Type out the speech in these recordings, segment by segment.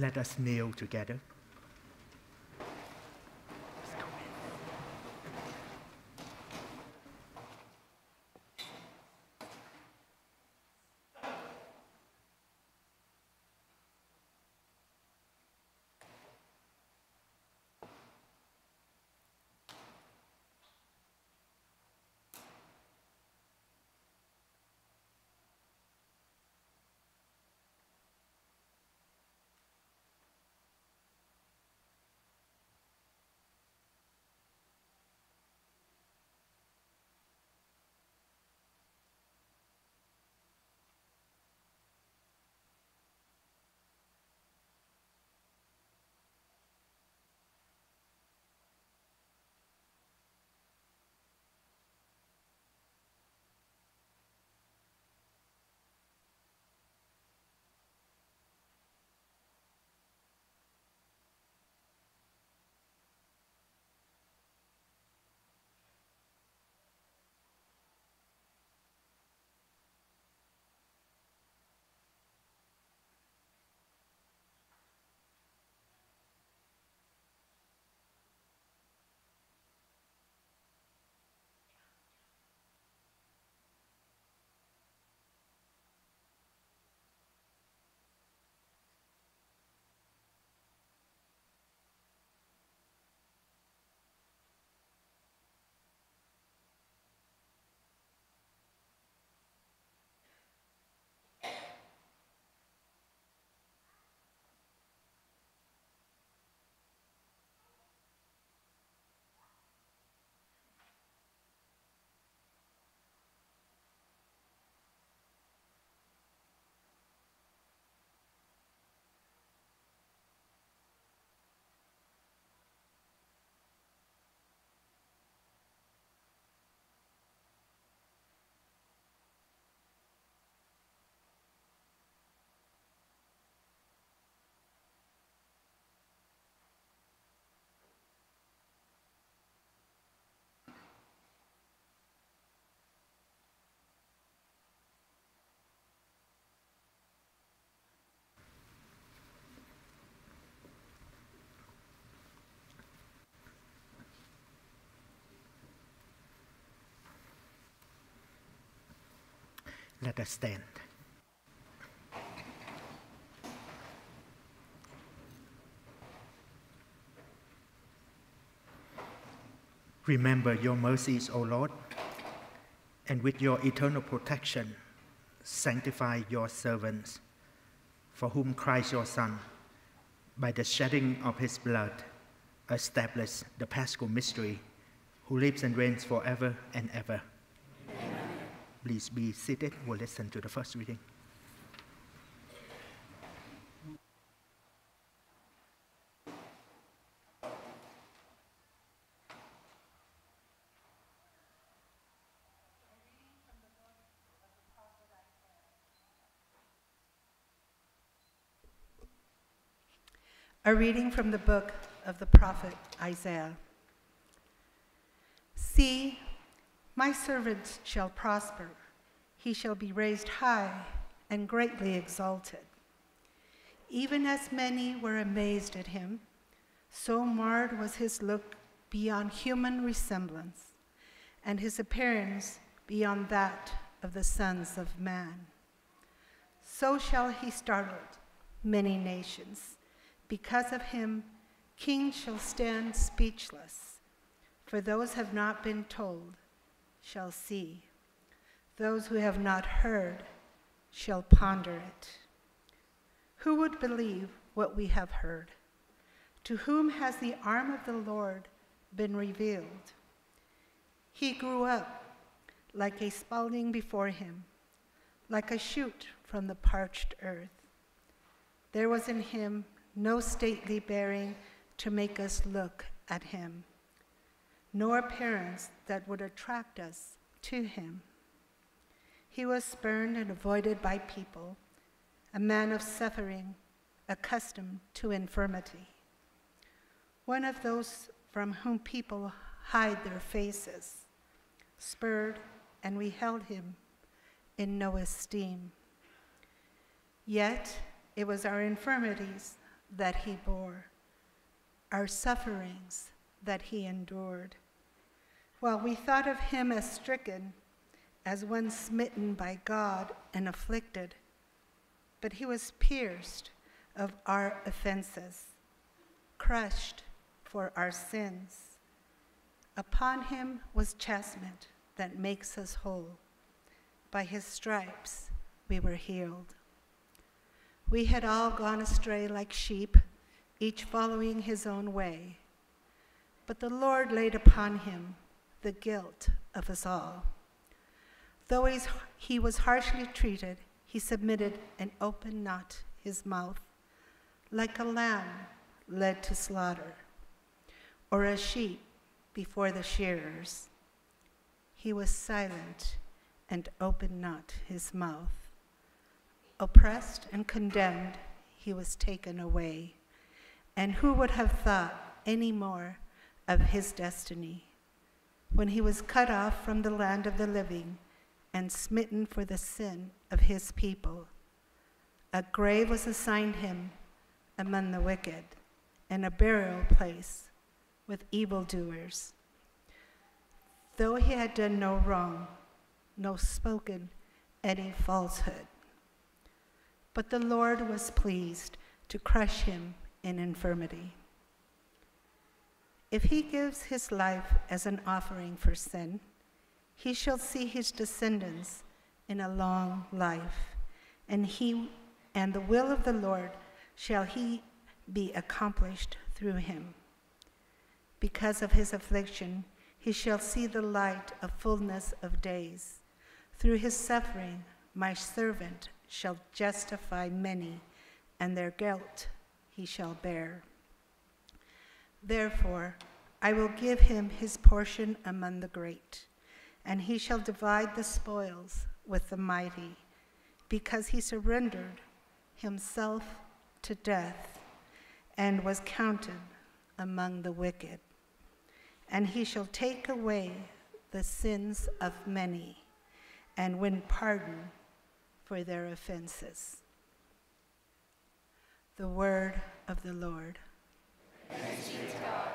Let us kneel together. Let us stand. Remember your mercies, O Lord, and with your eternal protection, sanctify your servants, for whom Christ your Son, by the shedding of his blood, established the Paschal mystery, who lives and reigns forever and ever. Please be seated. We'll listen to the first reading. A reading from the book of the prophet Isaiah. See, my servant shall prosper. He shall be raised high and greatly exalted. Even as many were amazed at him, so marred was his look beyond human resemblance, and his appearance beyond that of the sons of man. So shall he startle many nations. Because of him, kings shall stand speechless, for those have not been told shall see. Those who have not heard shall ponder it. Who would believe what we have heard? To whom has the arm of the Lord been revealed? He grew up like a sprouting before him, like a shoot from the parched earth. There was in him no stately bearing to make us look at him, nor appearance that would attract us to him. He was spurned and avoided by people, a man of suffering, accustomed to infirmity. One of those from whom people hide their faces, spurred, and we held him in no esteem. Yet it was our infirmities that he bore, our sufferings that he endured. While we thought of him as stricken, as one smitten by God and afflicted, but he was pierced of our offenses, crushed for our sins. Upon him was chastisement that makes us whole. By his stripes we were healed. We had all gone astray like sheep, each following his own way. But the Lord laid upon him the guilt of us all. Though he was harshly treated, he submitted and opened not his mouth, like a lamb led to slaughter, or a sheep before the shearers. He was silent and opened not his mouth. Oppressed and condemned, he was taken away. And who would have thought any more of his destiny? When he was cut off from the land of the living and smitten for the sin of his people, a grave was assigned him among the wicked, and a burial place with evildoers. Though he had done no wrong, no spoken any falsehood, but the Lord was pleased to crush him in infirmity. If he gives his life as an offering for sin, he shall see his descendants in a long life, and the will of the Lord shall he be accomplished through him. Because of his affliction, he shall see the light of fullness of days. Through his suffering, my servant shall justify many, and their guilt he shall bear. Therefore, I will give him his portion among the great, and he shall divide the spoils with the mighty, because he surrendered himself to death and was counted among the wicked. And he shall take away the sins of many and win pardon for their offenses. The word of the Lord. Thanks be to God.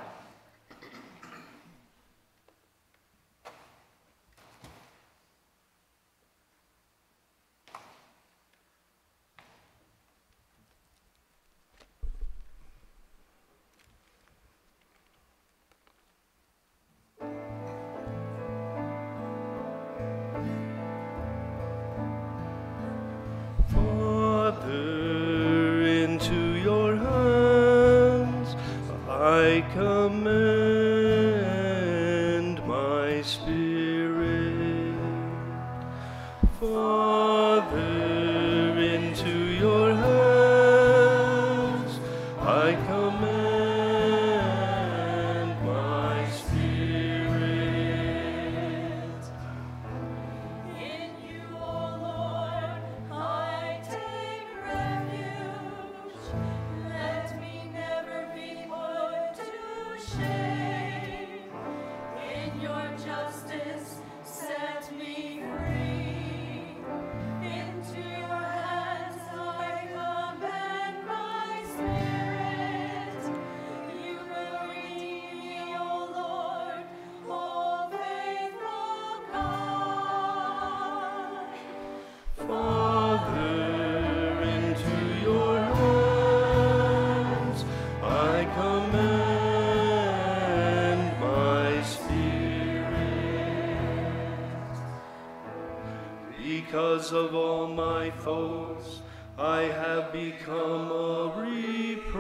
Because of all my foes, I have become a reproach,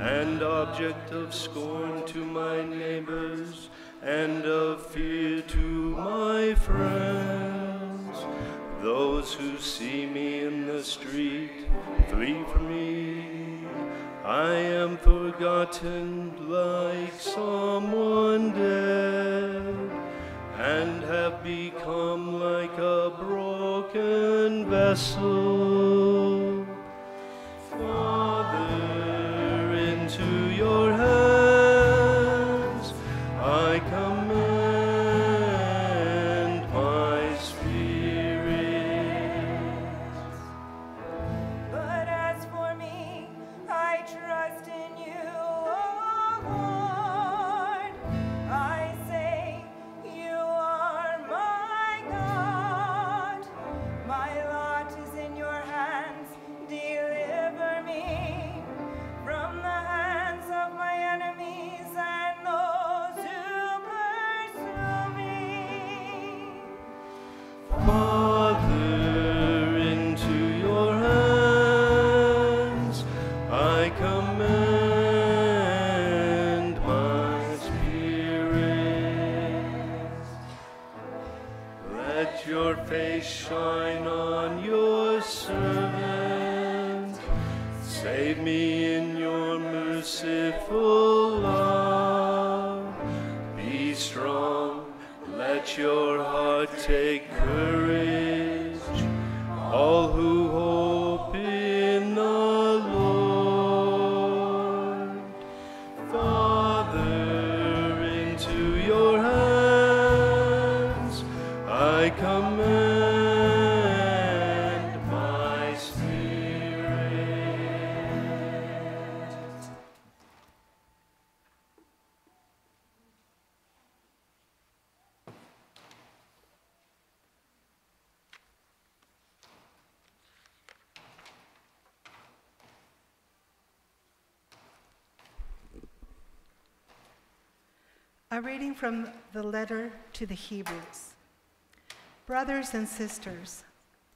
and object of scorn to my neighbors, and of fear to my friends. Those who see me in the street flee from me. I am forgotten like someone dead, and have become like a broken vessel. Father, into your hands I commend my spirit. But as for me, shine on your servant. Save me in your merciful love. Be strong, let your heart take courage. All who hope in the Lord, Father, into your hands I commend my spirit. A reading from the letter to the Hebrews. Brothers and sisters,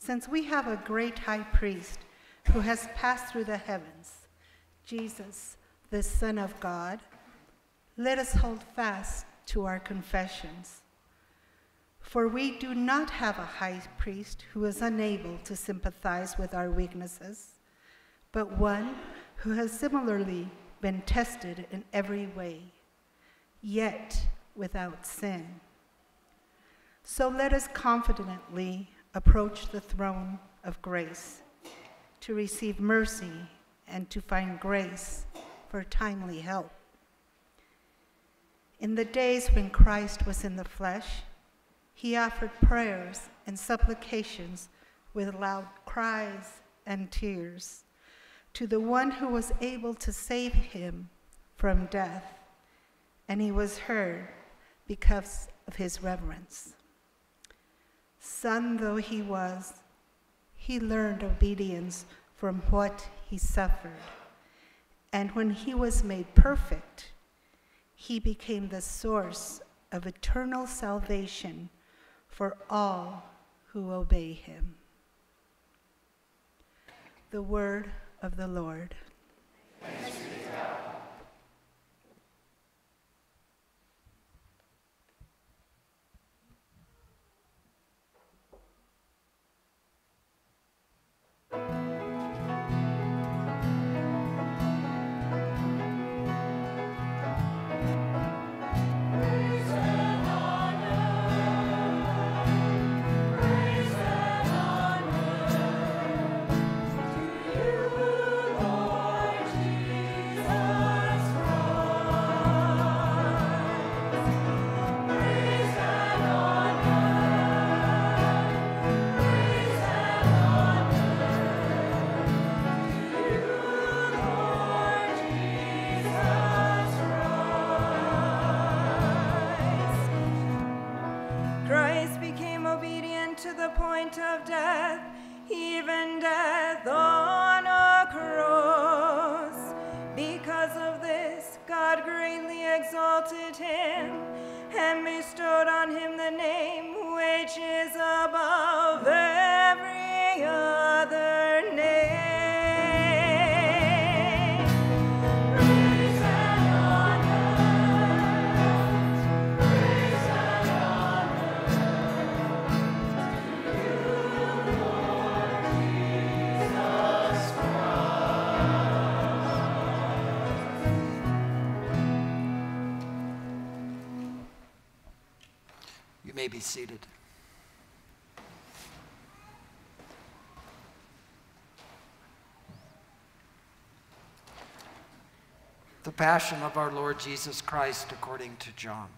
since we have a great high priest who has passed through the heavens, Jesus, the Son of God, let us hold fast to our confessions. For we do not have a high priest who is unable to sympathize with our weaknesses, but one who has similarly been tested in every way, yet without sin. So let us confidently approach the throne of grace to receive mercy and to find grace for timely help. In the days when Christ was in the flesh, he offered prayers and supplications with loud cries and tears to the one who was able to save him from death, and he was heard because of his reverence. Son though he was, he learned obedience from what he suffered. And when he was made perfect, he became the source of eternal salvation for all who obey him. The word of the Lord. Thanks be to God. Be seated. The Passion of our Lord Jesus Christ according to John.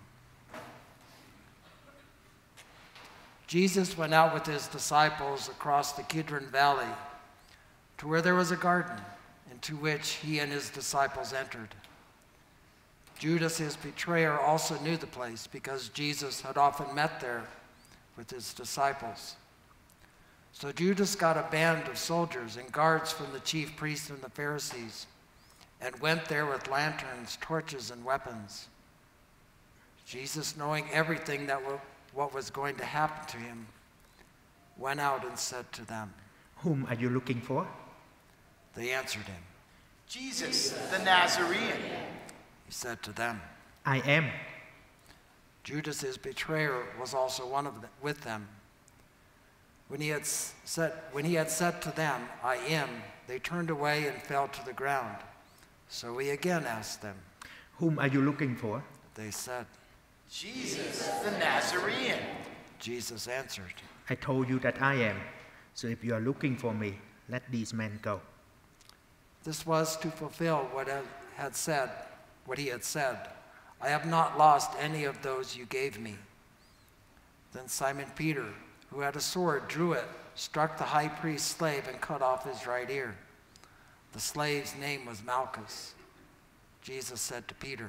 Jesus went out with his disciples across the Kidron Valley to where there was a garden into which he and his disciples entered. Judas, his betrayer, also knew the place because Jesus had often met there with his disciples. So Judas got a band of soldiers and guards from the chief priests and the Pharisees and went there with lanterns, torches, and weapons. Jesus, knowing everything what was going to happen to him, went out and said to them, "Whom are you looking for?" They answered him, "Jesus, the Nazarene." He said to them, "I am." Judas, his betrayer, was also with them. When he had said to them, I am, they turned away and fell to the ground. So he again asked them, Whom are you looking for? They said, Jesus the Nazarene. Jesus answered, I told you that I am. So if you are looking for me, let these men go. This was to fulfill what he had said, I have not lost any of those you gave me. Then Simon Peter, who had a sword, drew it, struck the high priest's slave, and cut off his right ear. The slave's name was Malchus. Jesus said to Peter,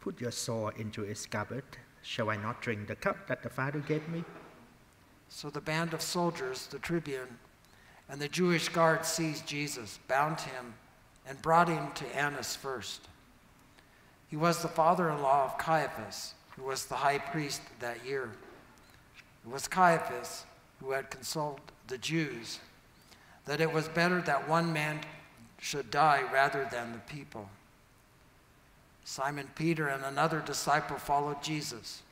Put your sword into its scabbard. Shall I not drink the cup that the Father gave me? So the band of soldiers, the tribune, and the Jewish guard seized Jesus, bound him, and brought him to Annas first. He was the father-in-law of Caiaphas, who was the high priest that year. It was Caiaphas who had consoled the Jews that it was better that one man should die rather than the people. Simon Peter and another disciple followed Jesus.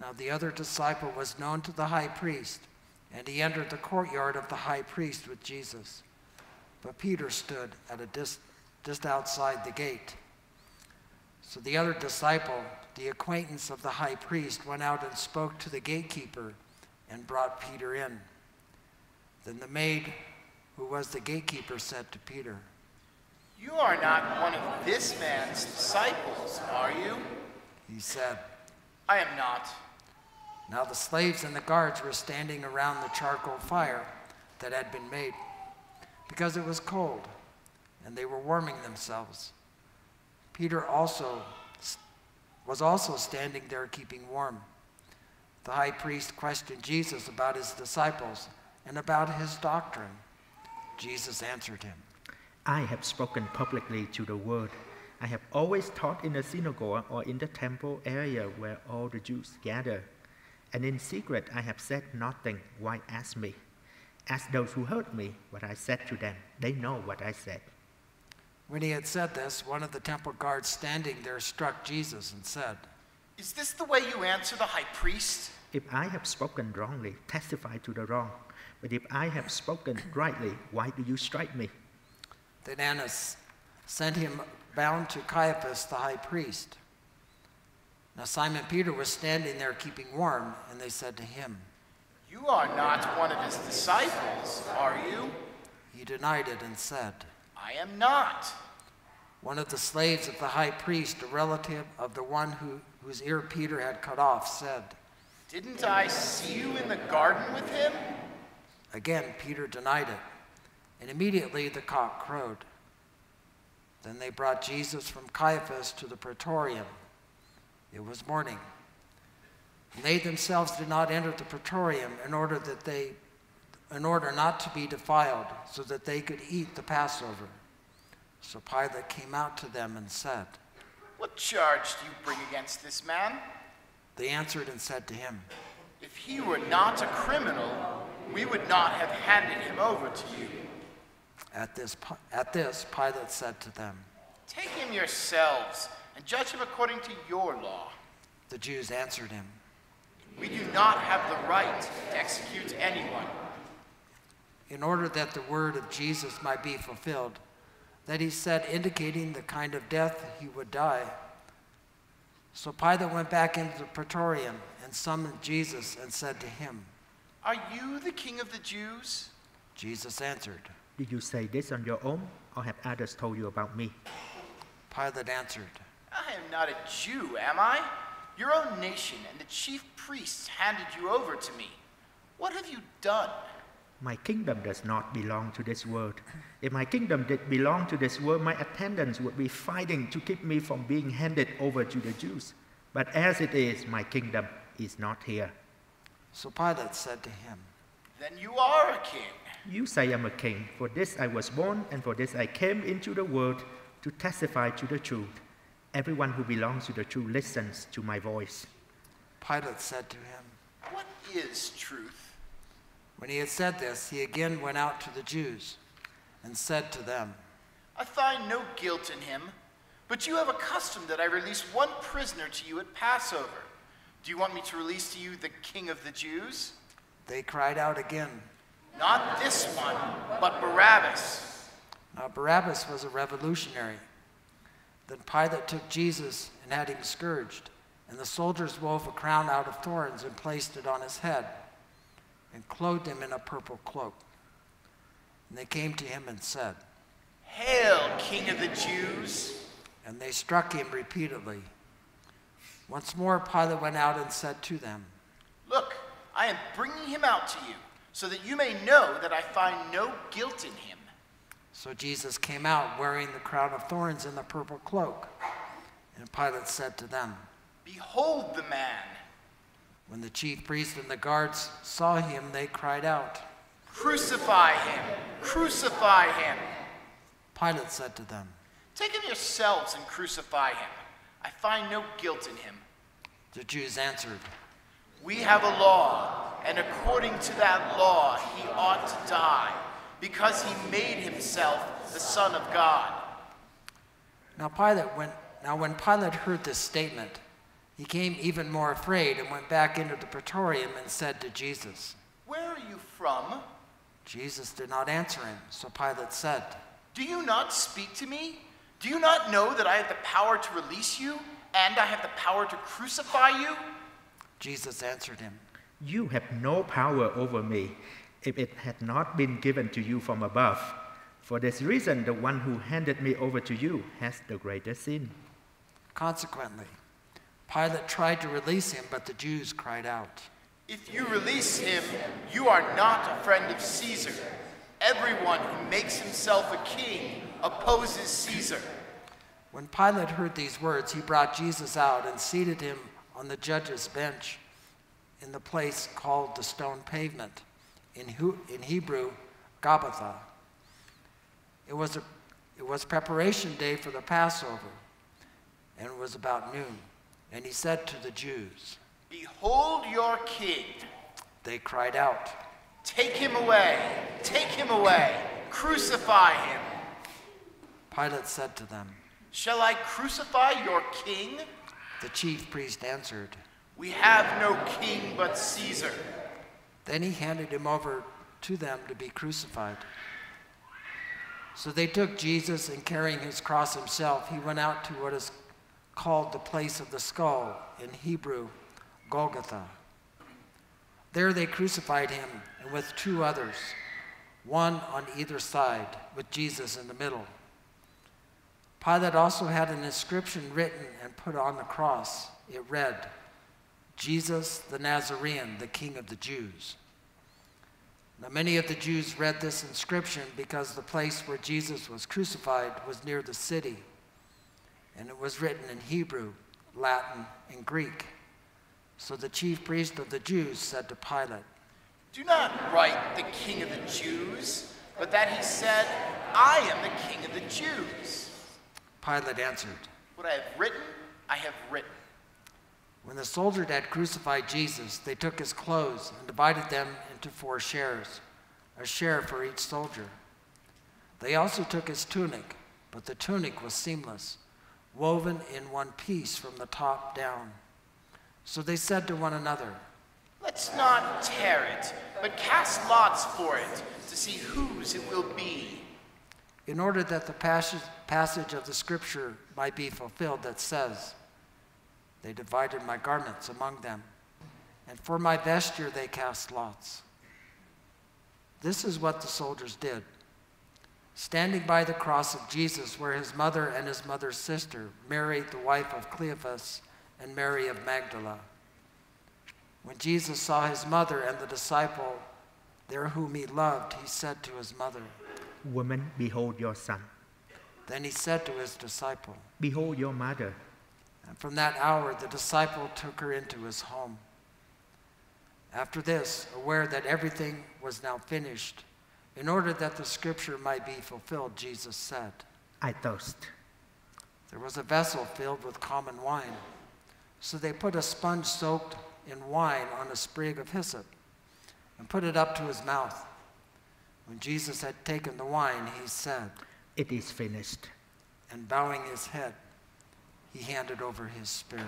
Now the other disciple was known to the high priest, and he entered the courtyard of the high priest with Jesus. But Peter stood at a just outside the gate. So the other disciple, the acquaintance of the high priest, went out and spoke to the gatekeeper and brought Peter in. Then the maid, who was the gatekeeper, said to Peter, You are not one of this man's disciples, are you? He said, I am not. Now the slaves and the guards were standing around the charcoal fire that had been made, because it was cold, and they were warming themselves. Peter was also standing there keeping warm. The high priest questioned Jesus about his disciples and about his doctrine. Jesus answered him, I have spoken publicly to the world. I have always taught in the synagogue or in the temple area where all the Jews gather. And in secret I have said nothing. Why ask me? Ask those who heard me what I said to them. They know what I said. When he had said this, one of the temple guards standing there struck Jesus and said, Is this the way you answer the high priest? If I have spoken wrongly, testify to the wrong. But if I have spoken rightly, why do you strike me? Then Annas sent him bound to Caiaphas the high priest. Now Simon Peter was standing there keeping warm, and they said to him, You are not one of his disciples, are you? He denied it and said, I am not. One of the slaves of the high priest, a relative of the one whose ear Peter had cut off, said, Didn't I see you in the garden with him? Again, Peter denied it, and immediately the cock crowed. Then they brought Jesus from Caiaphas to the praetorium. It was morning. And they themselves did not enter the praetorium in order not to be defiled, so that they could eat the Passover. So Pilate came out to them and said, What charge do you bring against this man? They answered and said to him, If he were not a criminal, we would not have handed him over to you. At this, Pilate said to them, Take him yourselves and judge him according to your law. The Jews answered him, We do not have the right to execute anyone. In order that the word of Jesus might be fulfilled, that he said, indicating the kind of death he would die. So Pilate went back into the praetorium and summoned Jesus and said to him, Are you the king of the Jews? Jesus answered, Did you say this on your own, or have others told you about me? Pilate answered, I am not a Jew, am I? Your own nation and the chief priests handed you over to me. What have you done? My kingdom does not belong to this world. If my kingdom did belong to this world, my attendants would be fighting to keep me from being handed over to the Jews. But as it is, my kingdom is not here. So Pilate said to him, Then you are a king. You say I'm a king. For this I was born, and for this I came into the world, to testify to the truth. Everyone who belongs to the truth listens to my voice. Pilate said to him, What is truth? When he had said this, he again went out to the Jews and said to them, I find no guilt in him, but you have a custom that I release one prisoner to you at Passover. Do you want me to release to you the king of the Jews? They cried out again, Not this one, but Barabbas. Now Barabbas was a revolutionary. Then Pilate took Jesus and had him scourged, and the soldiers wove a crown out of thorns and placed it on his head, and clothed him in a purple cloak. And they came to him and said, "Hail, King of the Jews!" And they struck him repeatedly. Once more Pilate went out and said to them, "Look, I am bringing him out to you, so that you may know that I find no guilt in him." So Jesus came out wearing the crown of thorns and the purple cloak. And Pilate said to them, "Behold the man." When the chief priests and the guards saw him, they cried out, "Crucify him! Crucify him!" Pilate said to them, "Take him yourselves and crucify him. I find no guilt in him." The Jews answered, "We have a law, and according to that law he ought to die, because he made himself the Son of God." Now when Pilate heard this statement, he came even more afraid and went back into the praetorium and said to Jesus, "Where are you from?" Jesus did not answer him, so Pilate said, "Do you not speak to me? Do you not know that I have the power to release you, and I have the power to crucify you?" Jesus answered him, "You have no power over me if it had not been given to you from above. For this reason, the one who handed me over to you has the greatest sin." Consequently, Pilate tried to release him, but the Jews cried out, "If you release him, you are not a friend of Caesar. Everyone who makes himself a king opposes Caesar." When Pilate heard these words, he brought Jesus out and seated him on the judge's bench in the place called the Stone Pavement, in Hebrew, Gabbatha. It was preparation day for the Passover, and it was about noon. And he said to the Jews, "Behold your king." They cried out, "Take him away! Take him away! Crucify him!" Pilate said to them, "Shall I crucify your king?" The chief priest answered, "We have no king but Caesar." Then he handed him over to them to be crucified. So they took Jesus, and carrying his cross himself, he went out to what is called the place of the skull, in Hebrew, Golgotha. There they crucified him, and with two others, one on either side, with Jesus in the middle. Pilate also had an inscription written and put on the cross. It read, "Jesus the Nazarene, the King of the Jews." Now many of the Jews read this inscription because the place where Jesus was crucified was near the city, and it was written in Hebrew, Latin, and Greek. So the chief priest of the Jews said to Pilate, "Do not write the King of the Jews, but that he said, 'I am the King of the Jews.'" Pilate answered, "What I have written, I have written." When the soldiers had crucified Jesus, they took his clothes and divided them into 4 shares, a share for each soldier. They also took his tunic, but the tunic was seamless, woven in one piece from the top down. So they said to one another, "Let's not tear it, but cast lots for it, to see whose it will be." In order that the passage of the scripture might be fulfilled that says, "They divided my garments among them, and for my vesture they cast lots." This is what the soldiers did. Standing by the cross of Jesus were his mother and his mother's sister, Mary, the wife of Cleophas, and Mary of Magdala. When Jesus saw his mother and the disciple there whom he loved, he said to his mother, "Woman, behold your son." Then he said to his disciple, "Behold your mother." And from that hour the disciple took her into his home. After this, aware that everything was now finished, in order that the scripture might be fulfilled, Jesus said, "I thirst." There was a vessel filled with common wine. So they put a sponge soaked in wine on a sprig of hyssop and put it up to his mouth. When Jesus had taken the wine, he said, "It is finished." And bowing his head, he handed over his spirit.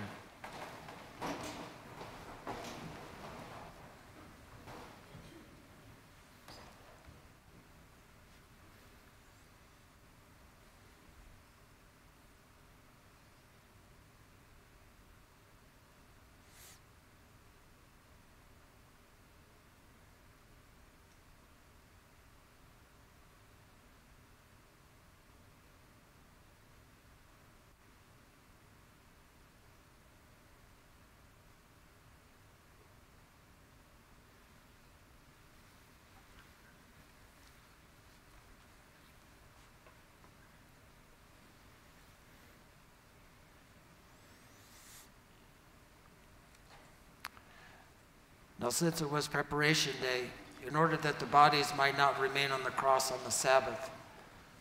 Now since it was preparation day, in order that the bodies might not remain on the cross on the Sabbath,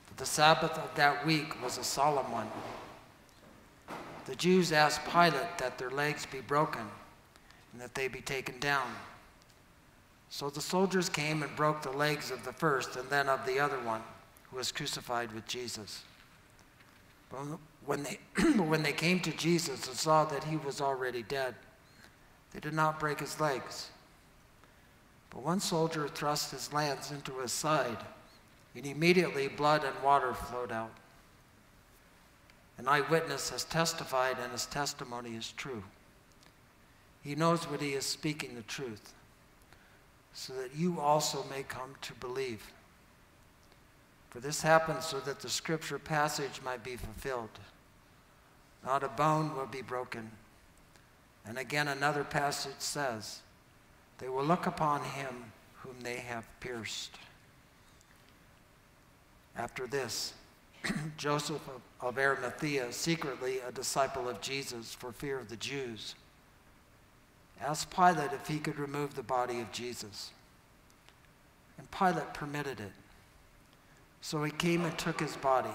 but the Sabbath of that week was a solemn one. The Jews asked Pilate that their legs be broken and that they be taken down. So the soldiers came and broke the legs of the first and then of the other one, who was crucified with Jesus. But when they came to Jesus and saw that he was already dead, they did not break his legs. But one soldier thrust his lance into his side, and immediately blood and water flowed out. An eyewitness has testified, and his testimony is true. He knows what he is speaking, the truth, so that you also may come to believe. For this happened so that the scripture passage might be fulfilled. Not a bone will be broken. And again, another passage says, they will look upon him whom they have pierced. After this, Joseph of Arimathea, secretly a disciple of Jesus for fear of the Jews, asked Pilate if he could remove the body of Jesus. And Pilate permitted it. So he came and took his body.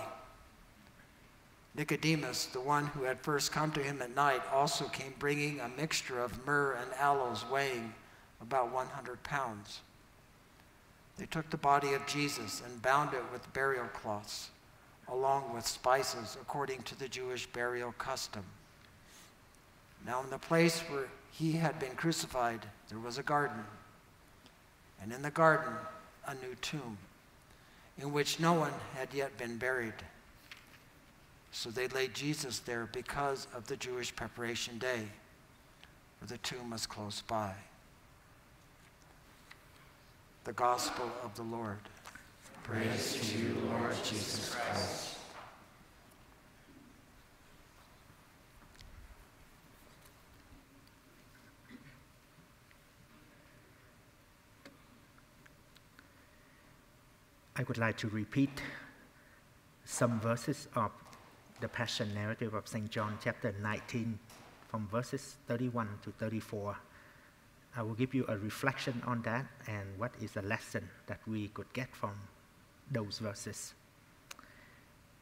Nicodemus, the one who had first come to him at night, also came bringing a mixture of myrrh and aloes weighing about 100 pounds. They took the body of Jesus and bound it with burial cloths, along with spices, according to the Jewish burial custom. Now in the place where he had been crucified, there was a garden, and in the garden, a new tomb, in which no one had yet been buried. So they laid Jesus there because of the Jewish preparation day, for the tomb was close by. The Gospel of the Lord. Praise to you, Lord Jesus Christ. I would like to repeat some verses of the Passion narrative of St. John chapter 19 from verses 31 to 34. I will give you a reflection on that and what is the lesson that we could get from those verses.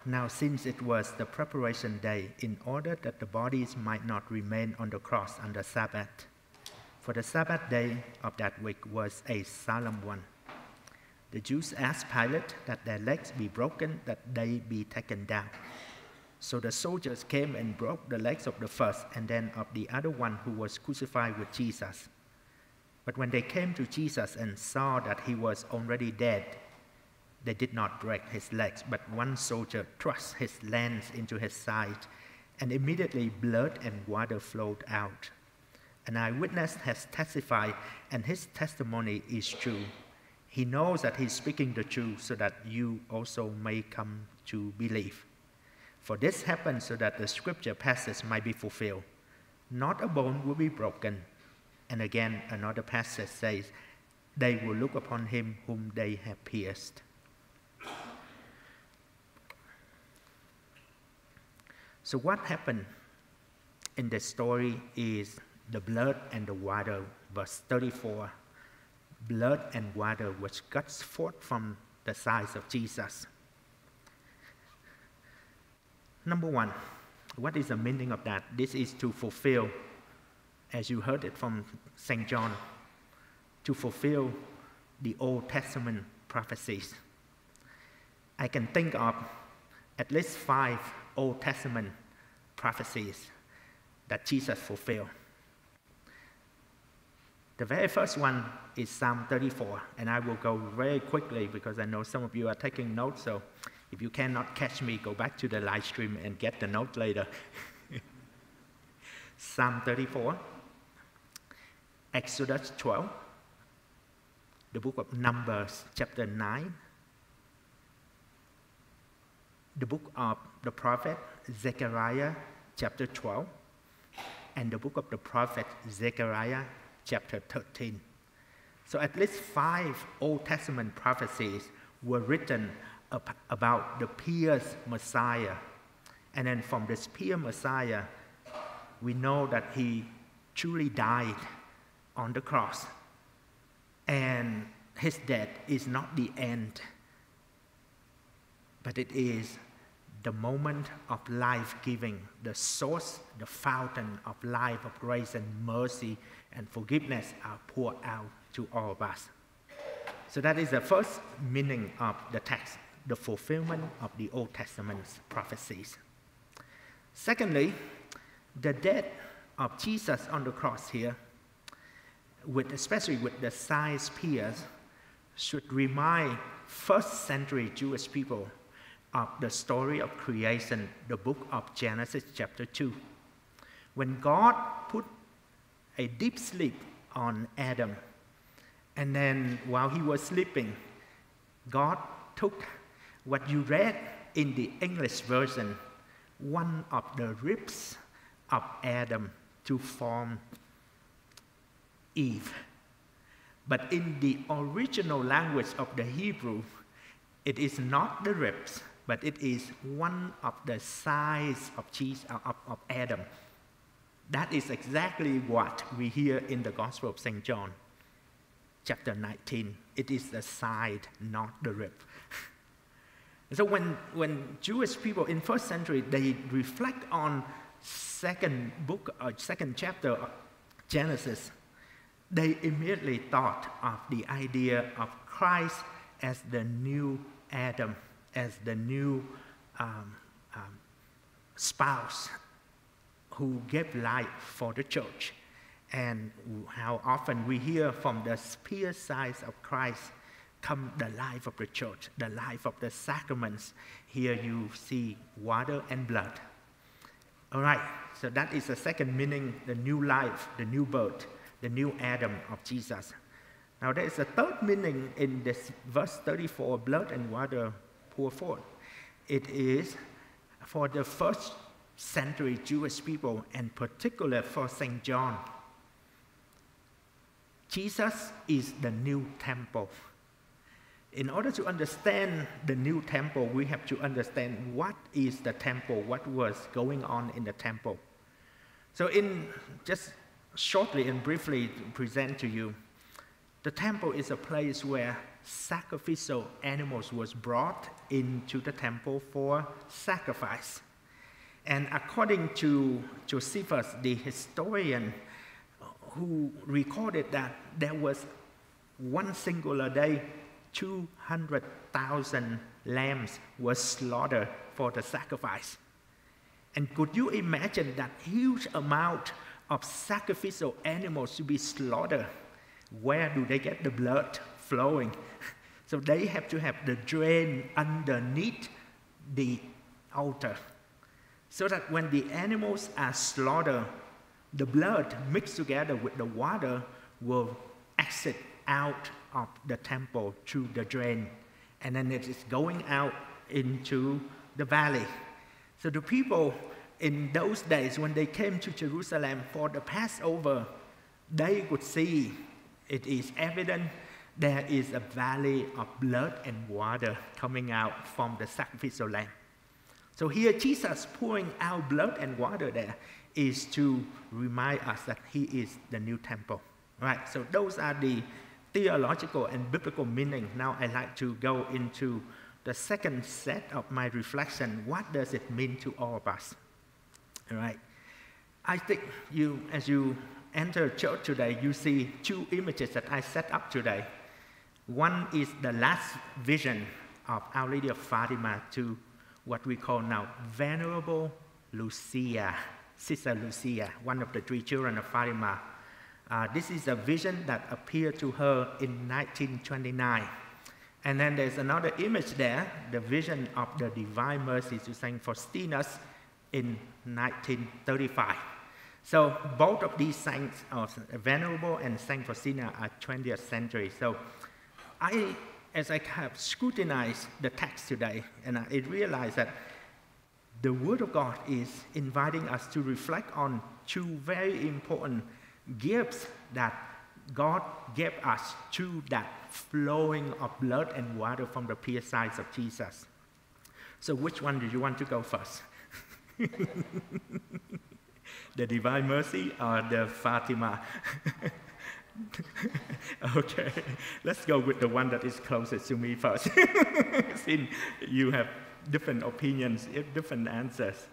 Now, since it was the preparation day, in order that the bodies might not remain on the cross on the Sabbath, for the Sabbath day of that week was a solemn one, the Jews asked Pilate that their legs be broken, that they be taken down. So the soldiers came and broke the legs of the first and then of the other one who was crucified with Jesus. But when they came to Jesus and saw that he was already dead, they did not break his legs, but one soldier thrust his lance into his side, and immediately blood and water flowed out. An eyewitness has testified, and his testimony is true. He knows that he's speaking the truth, so that you also may come to believe. For this happened so that the scripture passage might be fulfilled. Not a bone will be broken. And again, another passage says, they will look upon him whom they have pierced. So what happened in the story is the blood and the water, verse 34. Blood and water which guts forth from the sides of Jesus. Number one, what is the meaning of that? This is to fulfill, as you heard it from St. John, to fulfill the Old Testament prophecies. I can think of at least 5 Old Testament prophecies that Jesus fulfilled. The very first one is Psalm 34, and I will go very quickly because I know some of you are taking notes, so if you cannot catch me, go back to the live stream and get the note later. Psalm 34, Exodus 12, the book of Numbers chapter 9, the book of the prophet Zechariah chapter 12, and the book of the prophet Zechariah chapter 13. So at least 5 Old Testament prophecies were written about the pierced Messiah. And then from this pierced Messiah, we know that he truly died on the cross. And his death is not the end, but it is the moment of life-giving, the source, the fountain of life, of grace and mercy and forgiveness are poured out to all of us. So that is the first meaning of the text, the fulfillment of the Old Testament's prophecies. Secondly, the death of Jesus on the cross here, especially with the side pierce, should remind first-century Jewish people of the story of creation, the book of Genesis chapter 2. When God put a deep sleep on Adam, and then while he was sleeping, God took what you read in the English version, one of the ribs of Adam, to form Eve. But in the original language of the Hebrew, it is not the ribs, but it is one of the sides of Adam. That is exactly what we hear in the Gospel of St. John, chapter 19. It is the side, not the rib. So when Jewish people in first century, they reflect on second chapter of Genesis, they immediately thought of the idea of Christ as the new Adam, as the new spouse who gave life for the church. And how often we hear from the spear sides of Christ come the life of the church, the life of the sacraments. Here you see water and blood. All right, so that is the second meaning, the new life, the new birth, the new Adam of Jesus. Now there is a third meaning in this verse 34, blood and water pour forth. It is for the first century Jewish people, and particular for St. John. Jesus is the new temple. In order to understand the new temple, we have to understand what is the temple, what was going on in the temple. So just shortly and briefly present to you, the temple is a place where sacrificial animals was brought into the temple for sacrifice. And according to Josephus, the historian, who recorded that there was one singular day, 200,000 lambs were slaughtered for the sacrifice. And could you imagine that huge amount of sacrificial animals to be slaughtered? Where do they get the blood flowing? So they have to have the drain underneath the altar, so that when the animals are slaughtered, the blood mixed together with the water will exit out of the temple through the drain, and then it is going out into the valley. So the people in those days, when they came to Jerusalem for the Passover, they could see, it is evident, there is a valley of blood and water coming out from the sacrificial lamb. So here Jesus pouring out blood and water there is to remind us that he is the new temple. Right, so those are the theological and biblical meaning. Now I'd like to go into the second set of my reflection. What does it mean to all of us? All right. I think you, as you enter church today, you see two images that I set up today. One is the last vision of Our Lady of Fatima to what we call now Venerable Lucia, Sister Lucia, one of the three children of Fatima. This is a vision that appeared to her in 1929. And then there's another image there, the vision of the Divine Mercy to St. Faustina in 1935. So both of these saints, Venerable and St. Faustina, are 20th century. So as I have scrutinized the text today, and I realized that the Word of God is inviting us to reflect on two very important gifts that God gave us through that flowing of blood and water from the pierced sides of Jesus. So which one do you want to go first? The Divine Mercy or the Fatima? Okay, let's go with the one that is closest to me first. Since you have different opinions, different answers.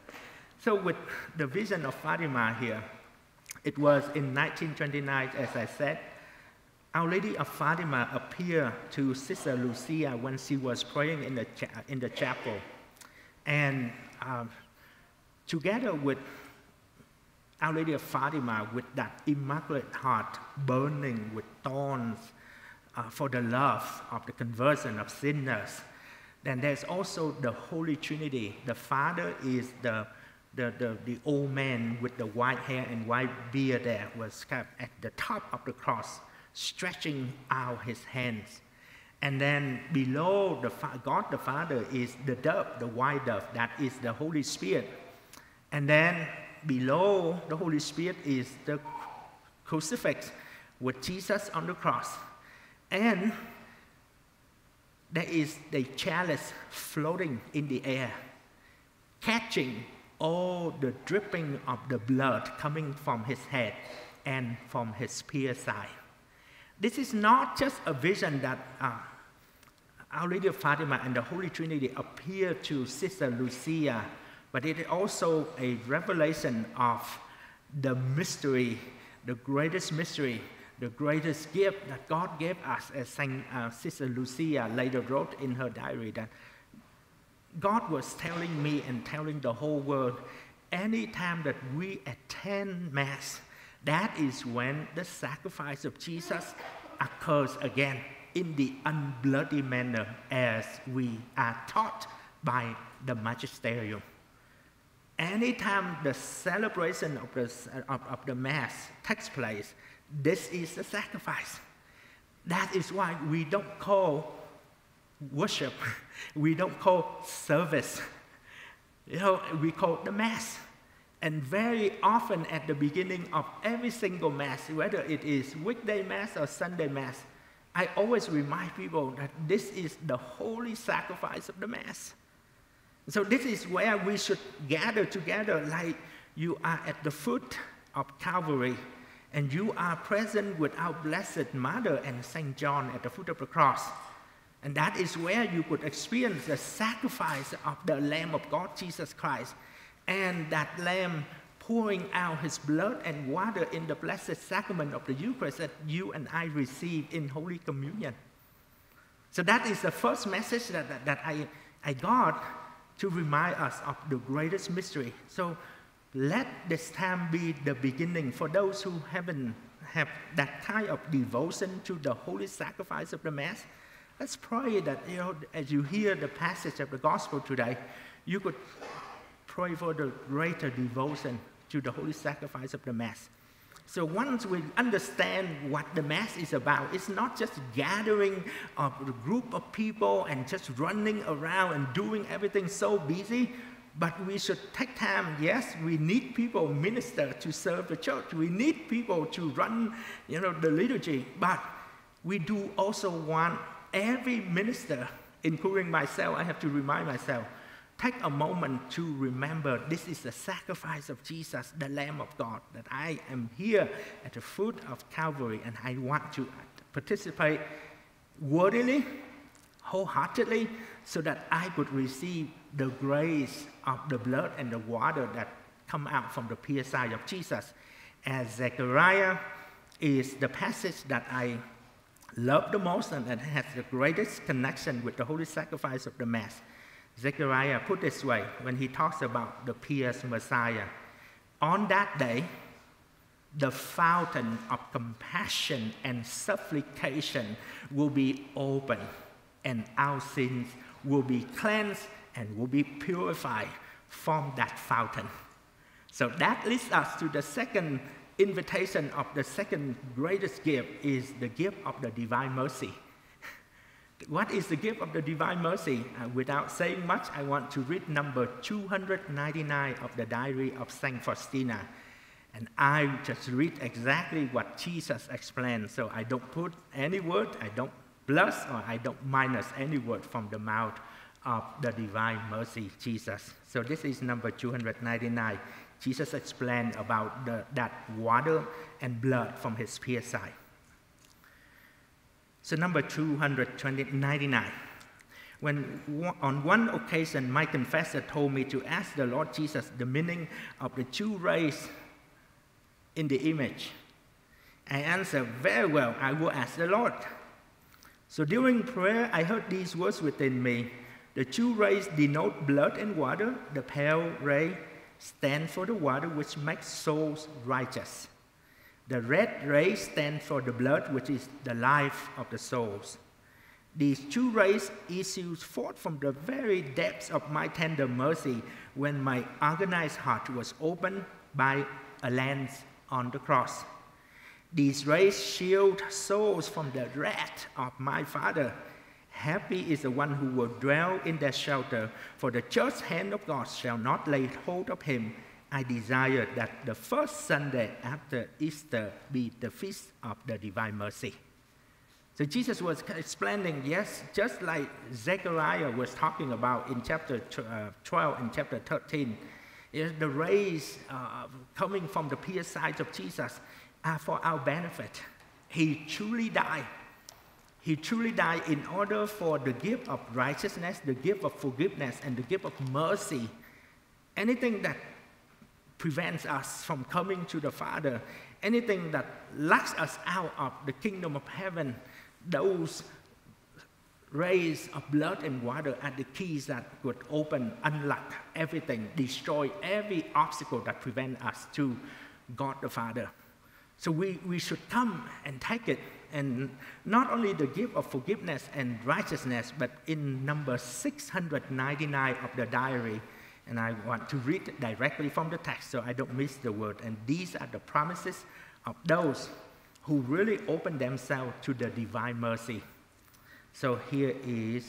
So with the vision of Fatima here, it was in 1929, as I said, Our Lady of Fatima appeared to Sister Lucia when she was praying in the chapel. And together with Our Lady of Fatima, with that Immaculate Heart burning with thorns for the love of the conversion of sinners, then there's also the Holy Trinity. The Father is the old man with the white hair and white beard there was kept at the top of the cross, stretching out his hands. And then below the God the Father is the dove, the white dove, that is the Holy Spirit. And then below the Holy Spirit is the crucifix with Jesus on the cross. And there is the chalice floating in the air, catching all the dripping of the blood coming from his head and from his pierced side. This is not just a vision that Our Lady of Fatima and the Holy Trinity appear to Sister Lucia, but it is also a revelation of the mystery, the greatest mystery, the greatest gift that God gave us, as Sister Lucia later wrote in her diary, that God was telling me and telling the whole world, any time that we attend Mass, that is when the sacrifice of Jesus occurs again in the unbloody manner as we are taught by the Magisterium. Anytime the celebration of the Mass takes place, this is the sacrifice. That is why we don't call worship, we don't call service, we call the Mass. And very often at the beginning of every single Mass, whether it is weekday Mass or Sunday Mass, I always remind people that this is the holy sacrifice of the Mass. So this is where we should gather together, like you are at the foot of Calvary, and you are present with our Blessed Mother and St. John at the foot of the cross. And that is where you could experience the sacrifice of the Lamb of God, Jesus Christ, and that Lamb pouring out his blood and water in the Blessed Sacrament of the Eucharist that you and I receive in Holy Communion. So that is the first message that I got to remind us of the greatest mystery. So let this time be the beginning for those who haven't had that kind of devotion to the holy sacrifice of the Mass. Let's pray that as you hear the passage of the Gospel today, you could pray for the greater devotion to the holy sacrifice of the Mass. So once we understand what the Mass is about, it's not just gathering of a group of people and just running around and doing everything so busy, but we should take time. Yes, we need people minister to serve the church. We need people to run the liturgy, but we do also want every minister, including myself, I have to remind myself, take a moment to remember this is the sacrifice of Jesus, the Lamb of God, that I am here at the foot of Calvary and I want to participate worthily, wholeheartedly, so that I could receive the grace of the blood and the water that come out from the pierced side of Jesus. As Zechariah is the passage that I love the most and that has the greatest connection with the holy sacrifice of the Mass. Zechariah put this way when he talks about the pierced Messiah. On that day, the fountain of compassion and supplication will be open, and our sins will be cleansed and will be purified from that fountain. So that leads us to the second invitation of the second greatest gift, is the gift of the divine mercy. What is the gift of the divine mercy? Without saying much, I want to read number 299 of the diary of St. Faustina. And I just read exactly what Jesus explained, so I don't put any word, I don't plus or I don't minus any word from the mouth of the divine mercy, Jesus. So this is number 299. Jesus explained about that water and blood from his pierced side. So number 299. When on one occasion my confessor told me to ask the Lord Jesus the meaning of the two rays in the image, I answered, very well, I will ask the Lord. So during prayer, I heard these words within me. The two rays denote blood and water. The pale ray stands for the water which makes souls righteous. The red ray stands for the blood, which is the life of the souls. These two rays issued forth from the very depths of my tender mercy when my agonized heart was opened by a lance on the cross. These rays shield souls from the wrath of my Father. Happy is the one who will dwell in their shelter, for the just hand of God shall not lay hold of him. I desire that the first Sunday after Easter be the feast of the Divine Mercy. So Jesus was explaining, yes, just like Zechariah was talking about in chapter 12 and chapter 13, is the rays coming from the pierced side of Jesus are for our benefit. He truly died. He truly died in order for the gift of righteousness, the gift of forgiveness, and the gift of mercy. Anything that prevents us from coming to the Father, anything that locks us out of the kingdom of heaven, those rays of blood and water are the keys that would open, unlock everything, destroy every obstacle that prevents us to God the Father. So we should come and take it, and not only the gift of forgiveness and righteousness, but in number 699 of the diary, and I want to read directly from the text so I don't miss the word. And these are the promises of those who really open themselves to the divine mercy. So here is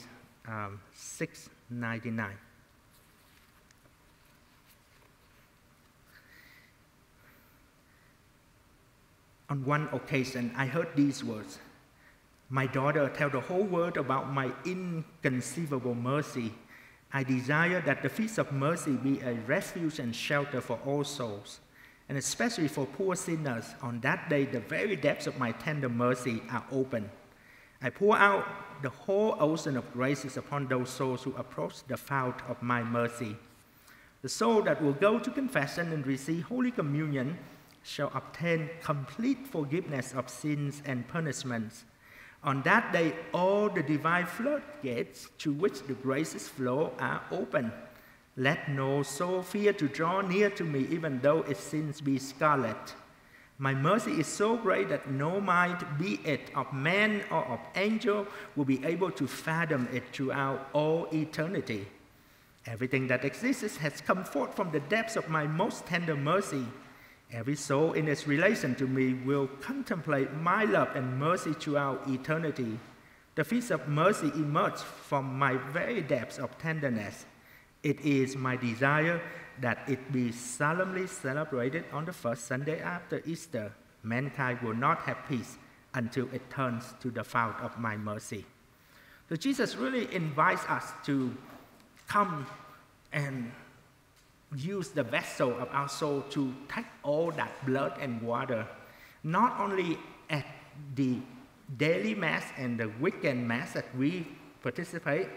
699. On one occasion, I heard these words. My daughter, tell the whole world about my inconceivable mercy. I desire that the Feast of Mercy be a refuge and shelter for all souls, and especially for poor sinners. On that day, the very depths of my tender mercy are open. I pour out the whole ocean of graces upon those souls who approach the fount of my mercy. The soul that will go to confession and receive Holy Communion shall obtain complete forgiveness of sins and punishments. On that day, all the divine floodgates to which the graces flow are open. Let no soul fear to draw near to me, even though its sins be scarlet. My mercy is so great that no mind, be it of man or of angel, will be able to fathom it throughout all eternity. Everything that exists has come forth from the depths of my most tender mercy. Every soul in its relation to me will contemplate my love and mercy throughout eternity. The feast of mercy emerged from my very depths of tenderness. It is my desire that it be solemnly celebrated on the first Sunday after Easter. Mankind will not have peace until it turns to the fount of my mercy. So Jesus really invites us to come and use the vessel of our soul to take all that blood and water, not only at the daily Mass and the weekend Mass that we participate,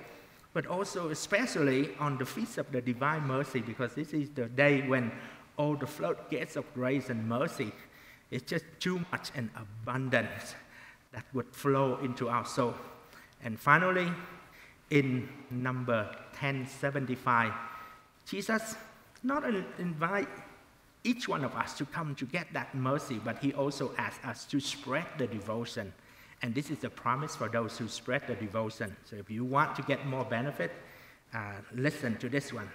but also especially on the Feast of the Divine Mercy, because this is the day when all the floodgates of grace and mercy is just too much and abundance that would flow into our soul. And finally, in number 1075, Jesus not only invite each one of us to come to get that mercy, but he also asks us to spread the devotion. And this is the promise for those who spread the devotion. So if you want to get more benefit, listen to this one.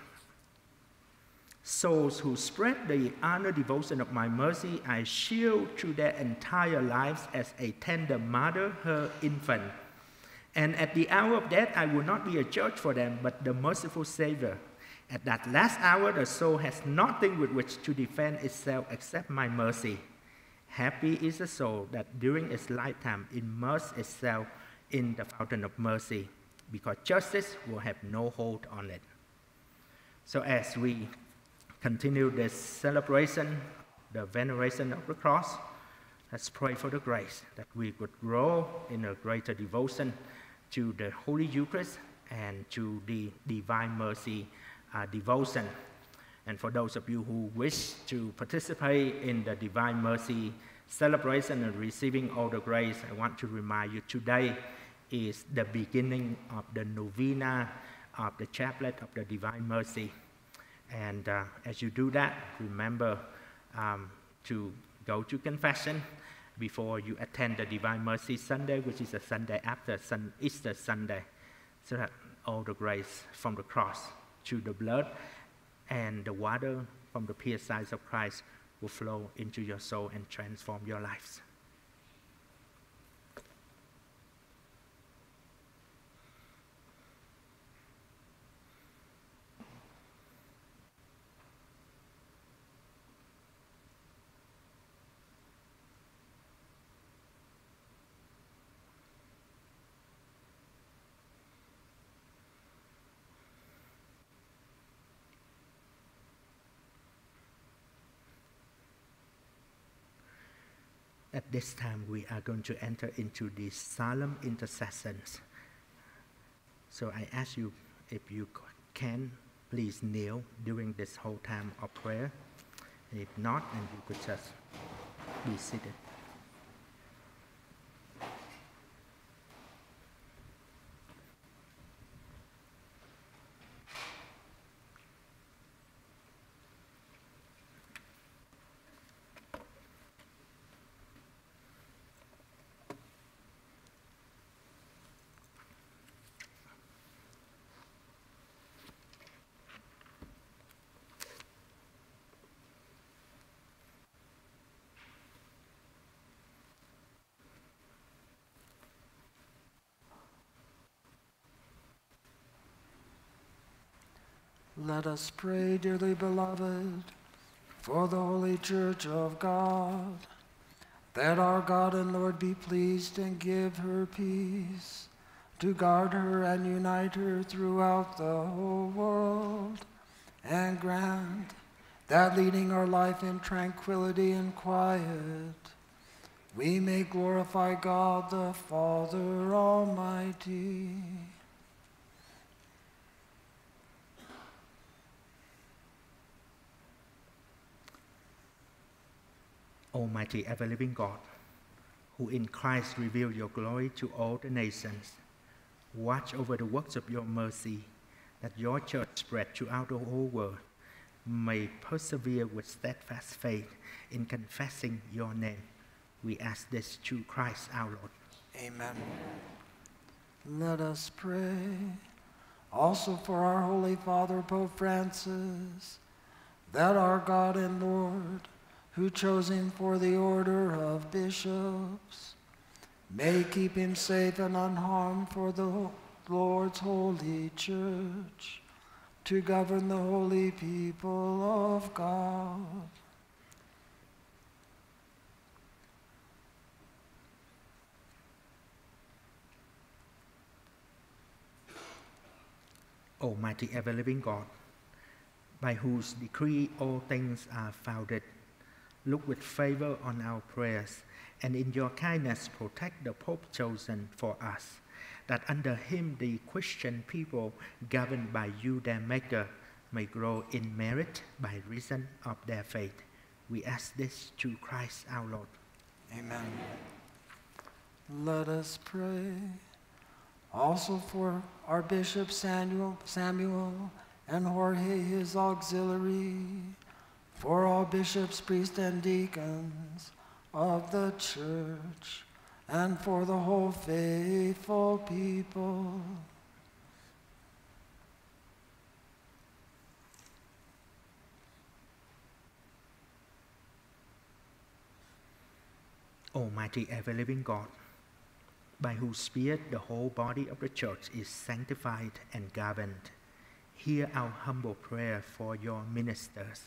Souls who spread the honor devotion of my mercy, I shield through their entire lives as a tender mother her infant. And at the hour of death, I will not be a judge for them, but the merciful Savior. At that last hour, the soul has nothing with which to defend itself except my mercy. Happy is the soul that during its lifetime immerses itself in the fountain of mercy, because justice will have no hold on it. So as we continue this celebration, the veneration of the cross, Let's pray for the grace that we would grow in a greater devotion to the Holy Eucharist and to the Divine Mercy devotion. And for those of you who wish to participate in the Divine Mercy celebration and receiving all the grace, I want to remind you today is the beginning of the novena of the Chaplet of the Divine Mercy. And as you do that, remember to go to confession before you attend the Divine Mercy Sunday, which is a Sunday after Easter Sunday, so that all the grace from the cross to the blood and the water from the pierced sides of Christ will flow into your soul and transform your lives. At this time, we are going to enter into the solemn intercessions. So I ask you, if you can, please kneel during this whole time of prayer. If not, then you could just be seated. Let us pray, dearly beloved, for the Holy Church of God, that our God and Lord be pleased and give her peace, to guard her and unite her throughout the whole world, and grant that, leading our life in tranquility and quiet, we may glorify God the Father Almighty. Almighty ever-living God, who in Christ revealed your glory to all the nations, watch over the works of your mercy, that your church spread throughout the whole world may persevere with steadfast faith in confessing your name. We ask this through Christ our Lord. Amen. Let us pray also for our Holy Father, Pope Francis, that our God and Lord, who chose him for the order of bishops, may keep him safe and unharmed for the Lord's holy church, to govern the holy people of God. Almighty ever-living God, by whose decree all things are founded, look with favor on our prayers, and in your kindness protect the Pope chosen for us, that under him the Christian people, governed by you their Maker, may grow in merit by reason of their faith. We ask this through Christ our Lord. Amen. Let us pray also for our Bishop Samuel and Jorge, his auxiliary, for all bishops, priests, and deacons of the church, and for the whole faithful people. Almighty ever-living God, by whose Spirit the whole body of the church is sanctified and governed, hear our humble prayer for your ministers,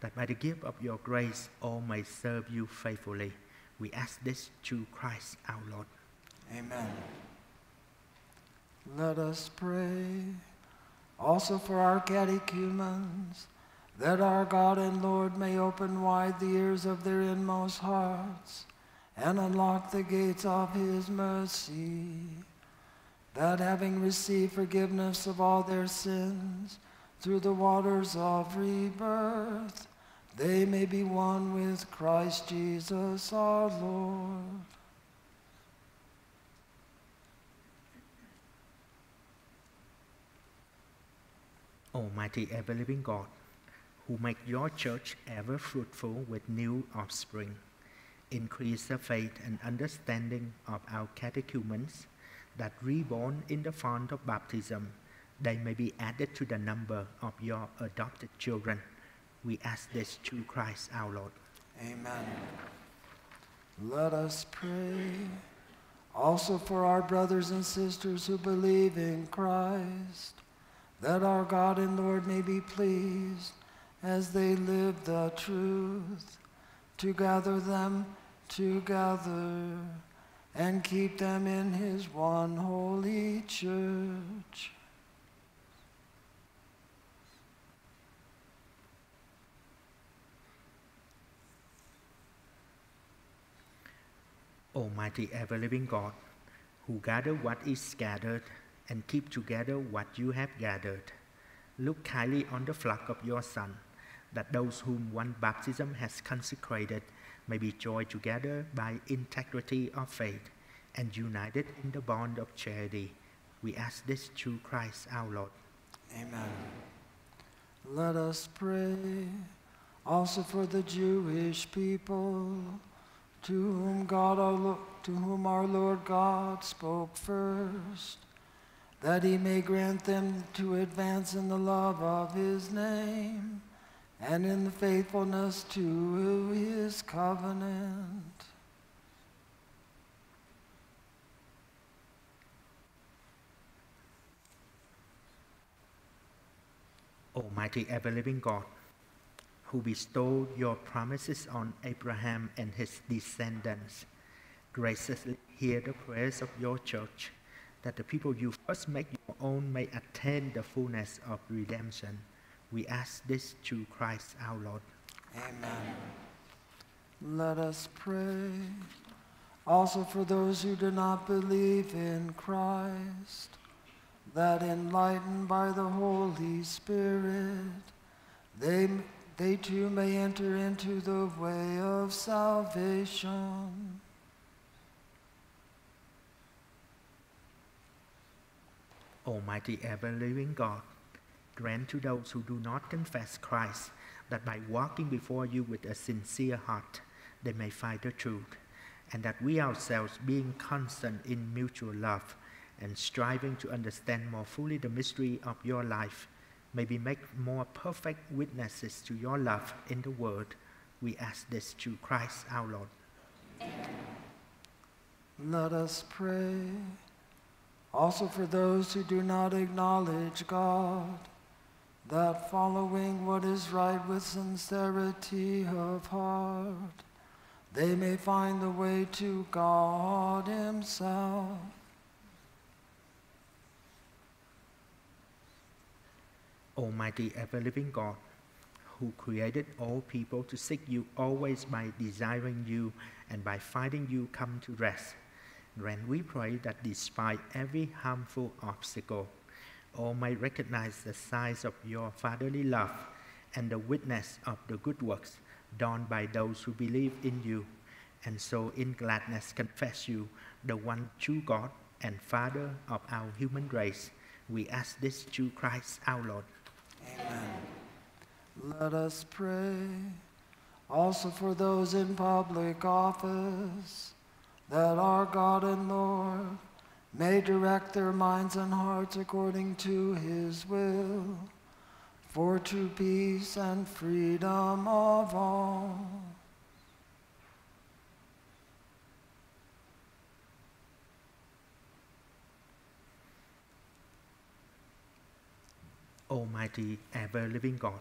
that by the gift of your grace, all may serve you faithfully. We ask this through Christ our Lord. Amen. Let us pray also for our catechumens, that our God and Lord may open wide the ears of their inmost hearts, and unlock the gates of his mercy, that having received forgiveness of all their sins through the waters of rebirth, they may be one with Christ Jesus our Lord. Almighty ever-living God, who make your church ever fruitful with new offspring, increase the faith and understanding of our catechumens, that reborn in the font of baptism, they may be added to the number of your adopted children. We ask this through Christ our Lord. Amen. Let us pray also for our brothers and sisters who believe in Christ, that our God and Lord may be pleased as they live the truth, to gather them together and keep them in his one holy church. Almighty ever-living God, who gather what is scattered and keep together what you have gathered, look kindly on the flock of your Son, that those whom one baptism has consecrated may be joined together by integrity of faith and united in the bond of charity. We ask this through Christ our Lord. Amen. Let us pray also for the Jewish people, to whom our Lord God spoke first, that he may grant them to advance in the love of his name and in the faithfulness to his covenant. Almighty ever-living God, who bestowed your promises on Abraham and his descendants, graciously hear the prayers of your church, that the people you first make your own may attain the fullness of redemption. We ask this through Christ our Lord. Amen. Let us pray also for those who do not believe in Christ, that enlightened by the Holy Spirit, they too may enter into the way of salvation. Almighty ever-living God, grant to those who do not confess Christ, that by walking before you with a sincere heart, they may find the truth, and that we ourselves, being constant in mutual love and striving to understand more fully the mystery of your life, may be made more perfect witnesses to your love in the world. We ask this through Christ our Lord. Amen. Let us pray also for those who do not acknowledge God, that following what is right with sincerity of heart, they may find the way to God himself. Almighty ever-living God, who created all people to seek you always by desiring you and by finding you come to rest, grant, we pray, that despite every harmful obstacle, all may recognize the signs of your fatherly love and the witness of the good works done by those who believe in you, and so in gladness confess you, the one true God and Father of our human race. We ask this through Christ our Lord. Amen. Let us pray also for those in public office, that our God and Lord may direct their minds and hearts according to his will, for true peace and freedom of all. Almighty ever-living God,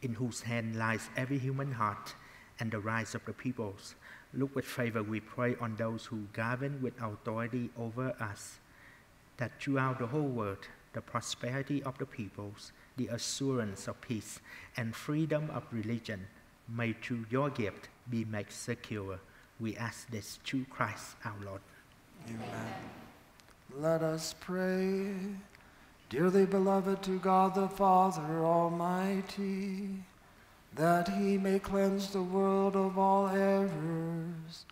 in whose hand lies every human heart and the rights of the peoples, look with favor, we pray, on those who govern with authority over us, that throughout the whole world, the prosperity of the peoples, the assurance of peace, and freedom of religion may through your gift be made secure. We ask this through Christ our Lord. Amen. Let us pray. Dearly beloved, to God the Father Almighty, that he may cleanse the world of all errors,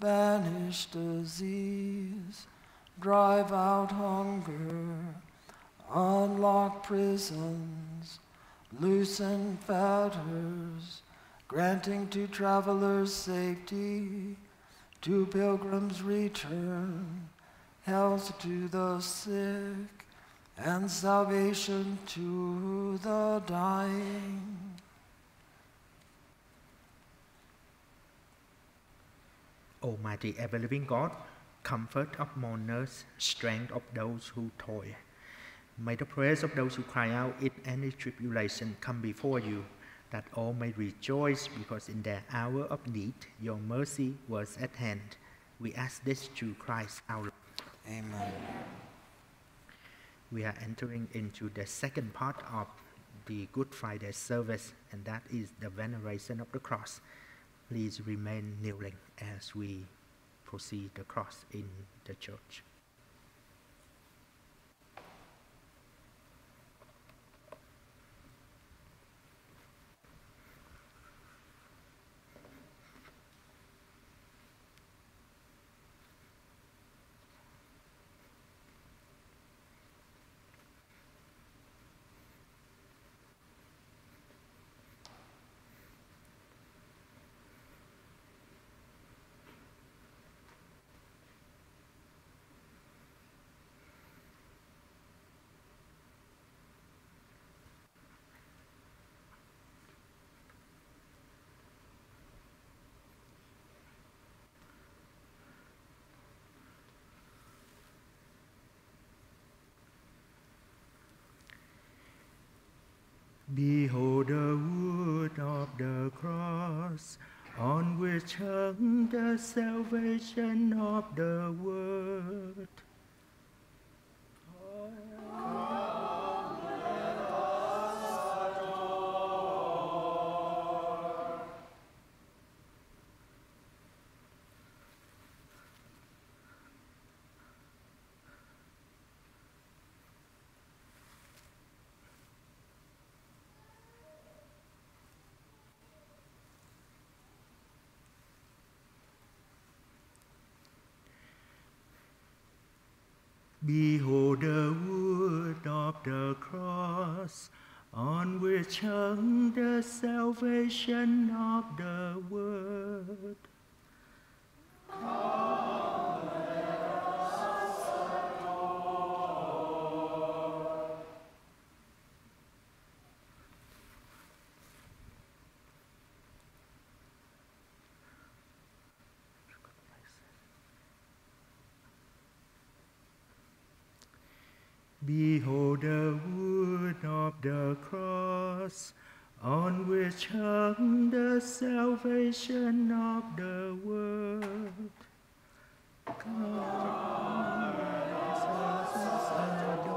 banish disease, drive out hunger, unlock prisons, loosen fetters, granting to travelers safety, to pilgrims return, health to the sick, and salvation to the dying. Almighty ever-living God, comfort of mourners, strength of those who toil, may the prayers of those who cry out in any tribulation come before you, that all may rejoice, because in their hour of need your mercy was at hand. We ask this through Christ our Lord. Amen. We are entering into the second part of the Good Friday service, and that is the veneration of the cross. Please remain kneeling as we proceed the cross in the church. Behold the wood of the cross, on which hung the salvation of the world. Behold the wood of the cross, on which hung the salvation of the world. Come, let us adore. Behold the wood of the cross, on which hung the salvation of the world. Come, let us adore.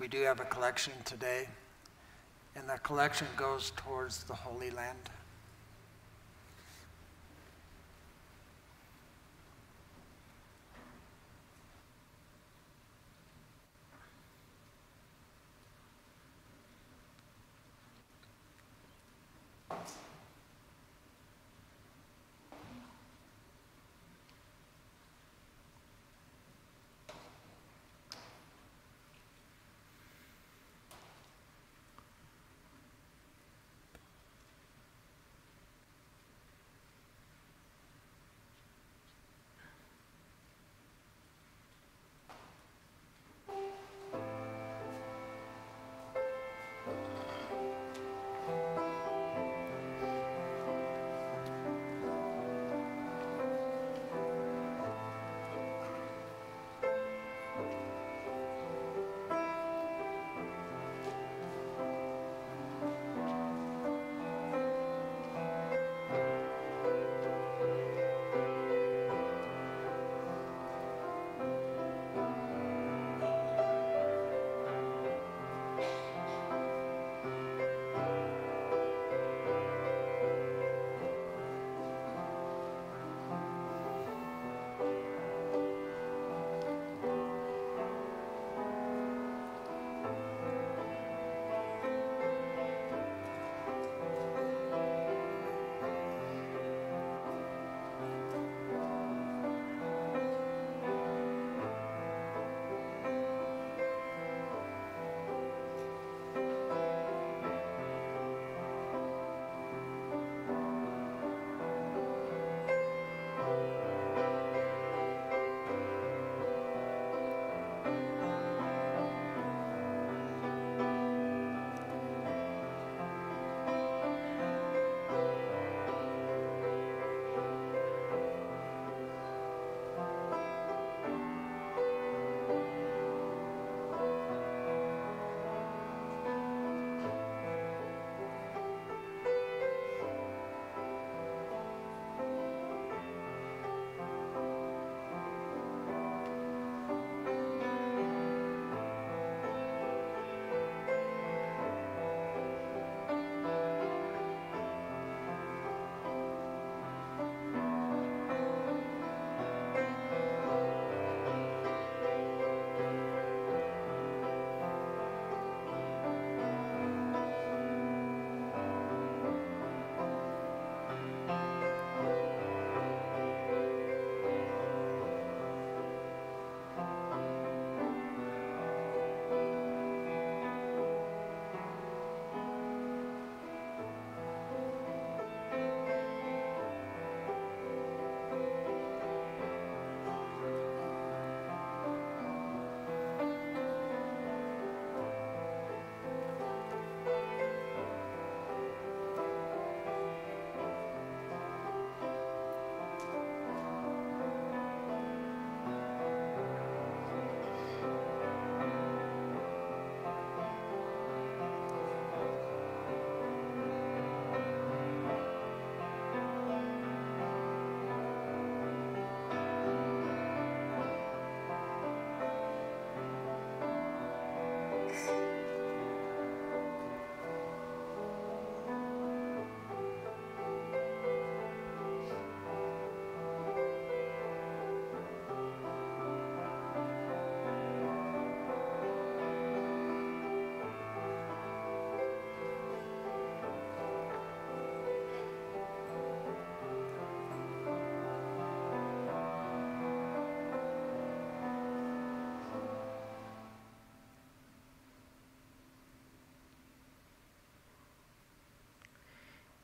We do have a collection today, and the collection goes towards the Holy Land.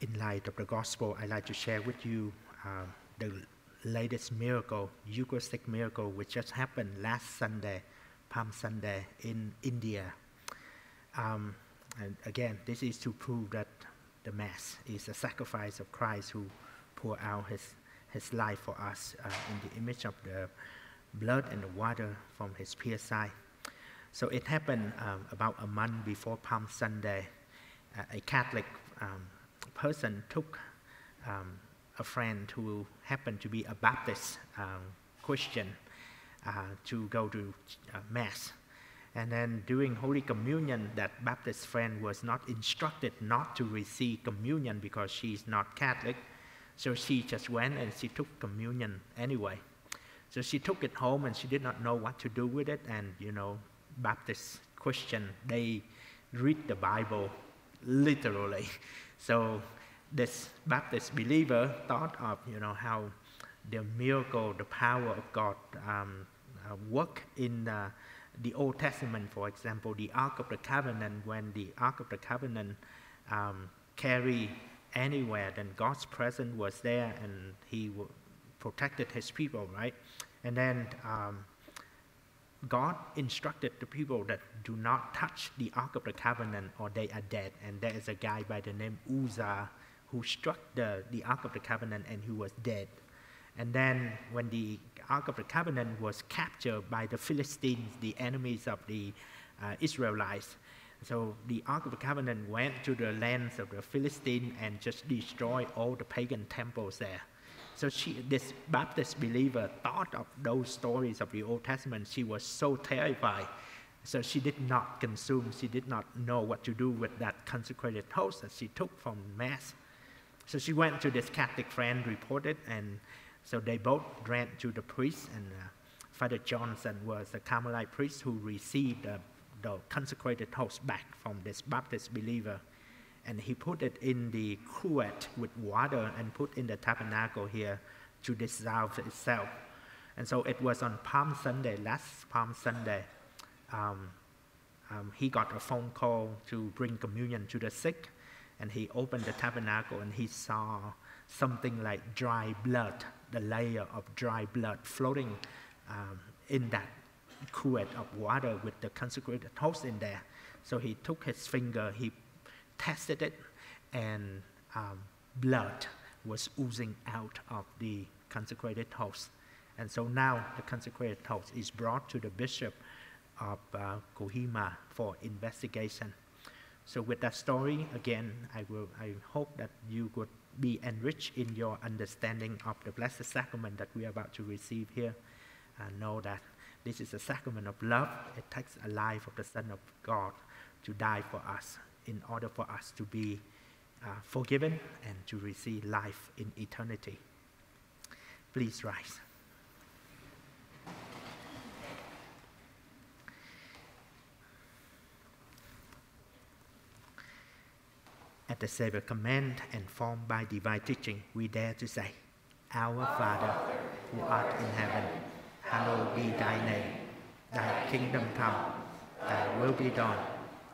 In light of the gospel, I'd like to share with you the latest miracle, Eucharistic miracle, which just happened last Sunday, Palm Sunday, in India. And again, this is to prove that the Mass is a sacrifice of Christ who poured out his life for us in the image of the blood and the water from his pierced side. So it happened about a month before Palm Sunday. A Catholic person took a friend who happened to be a Baptist Christian to go to Mass. And then during Holy Communion, that Baptist friend was not instructed not to receive communion because she's not Catholic. So she just went and she took communion anyway. So she took it home and she did not know what to do with it. And, you know, Baptist Christian, they read the Bible literally. So this Baptist believer thought of, you know, how the miracle, the power of God work in the Old Testament, for example, the Ark of the Covenant. When the Ark of the Covenant carried anywhere, then God's presence was there and he protected his people, right? And then God instructed the people that do not touch the Ark of the Covenant or they are dead. And there is a guy by the name Uzzah who struck the Ark of the Covenant and he was dead. And then when the Ark of the Covenant was captured by the Philistines, the enemies of the Israelites, so the Ark of the Covenant went to the lands of the Philistines and just destroyed all the pagan temples there. So this Baptist believer thought of those stories of the Old Testament. She was so terrified. So she did not consume. She did not know what to do with that consecrated host that she took from Mass. So she went to this Catholic friend, reported, and so they both ran to the priest, and Father Johnson was a Carmelite priest who received the consecrated host back from this Baptist believer. And he put it in the cruet with water and put in the tabernacle here to dissolve itself. And so it was on Palm Sunday, last Palm Sunday, he got a phone call to bring communion to the sick, and he opened the tabernacle and he saw something like dry blood, the layer of dry blood floating in that cruet of water with the consecrated host in there. So he took his finger, he tested it, and blood was oozing out of the consecrated host. And so now the consecrated host is brought to the bishop of Kohima for investigation. So with that story, again, I hope that you could be enriched in your understanding of the Blessed Sacrament that we are about to receive here. Know that this is a sacrament of love. It takes a life of the Son of God to die for us in order for us to be forgiven and to receive life in eternity. Please rise. At the Savior's command and formed by divine teaching, we dare to say, Our Father, who art in heaven, hallowed be thy name. Thy kingdom come, thy will be done,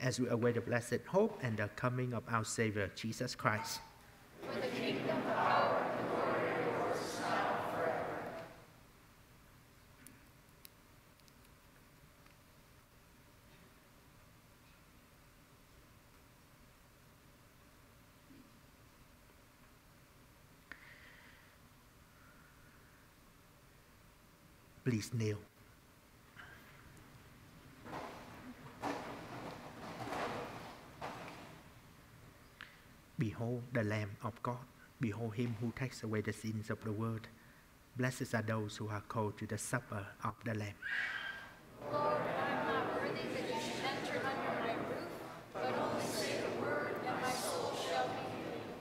as we await the blessed hope and the coming of our Savior, Jesus Christ. For the kingdom, the power, and the glory are yours, now and forever. Please kneel. Behold the Lamb of God. Behold him who takes away the sins of the world. Blessed are those who are called to the supper of the Lamb. Lord, I am not worthy that you should enter under my roof, but only say the word, and my soul shall be healed.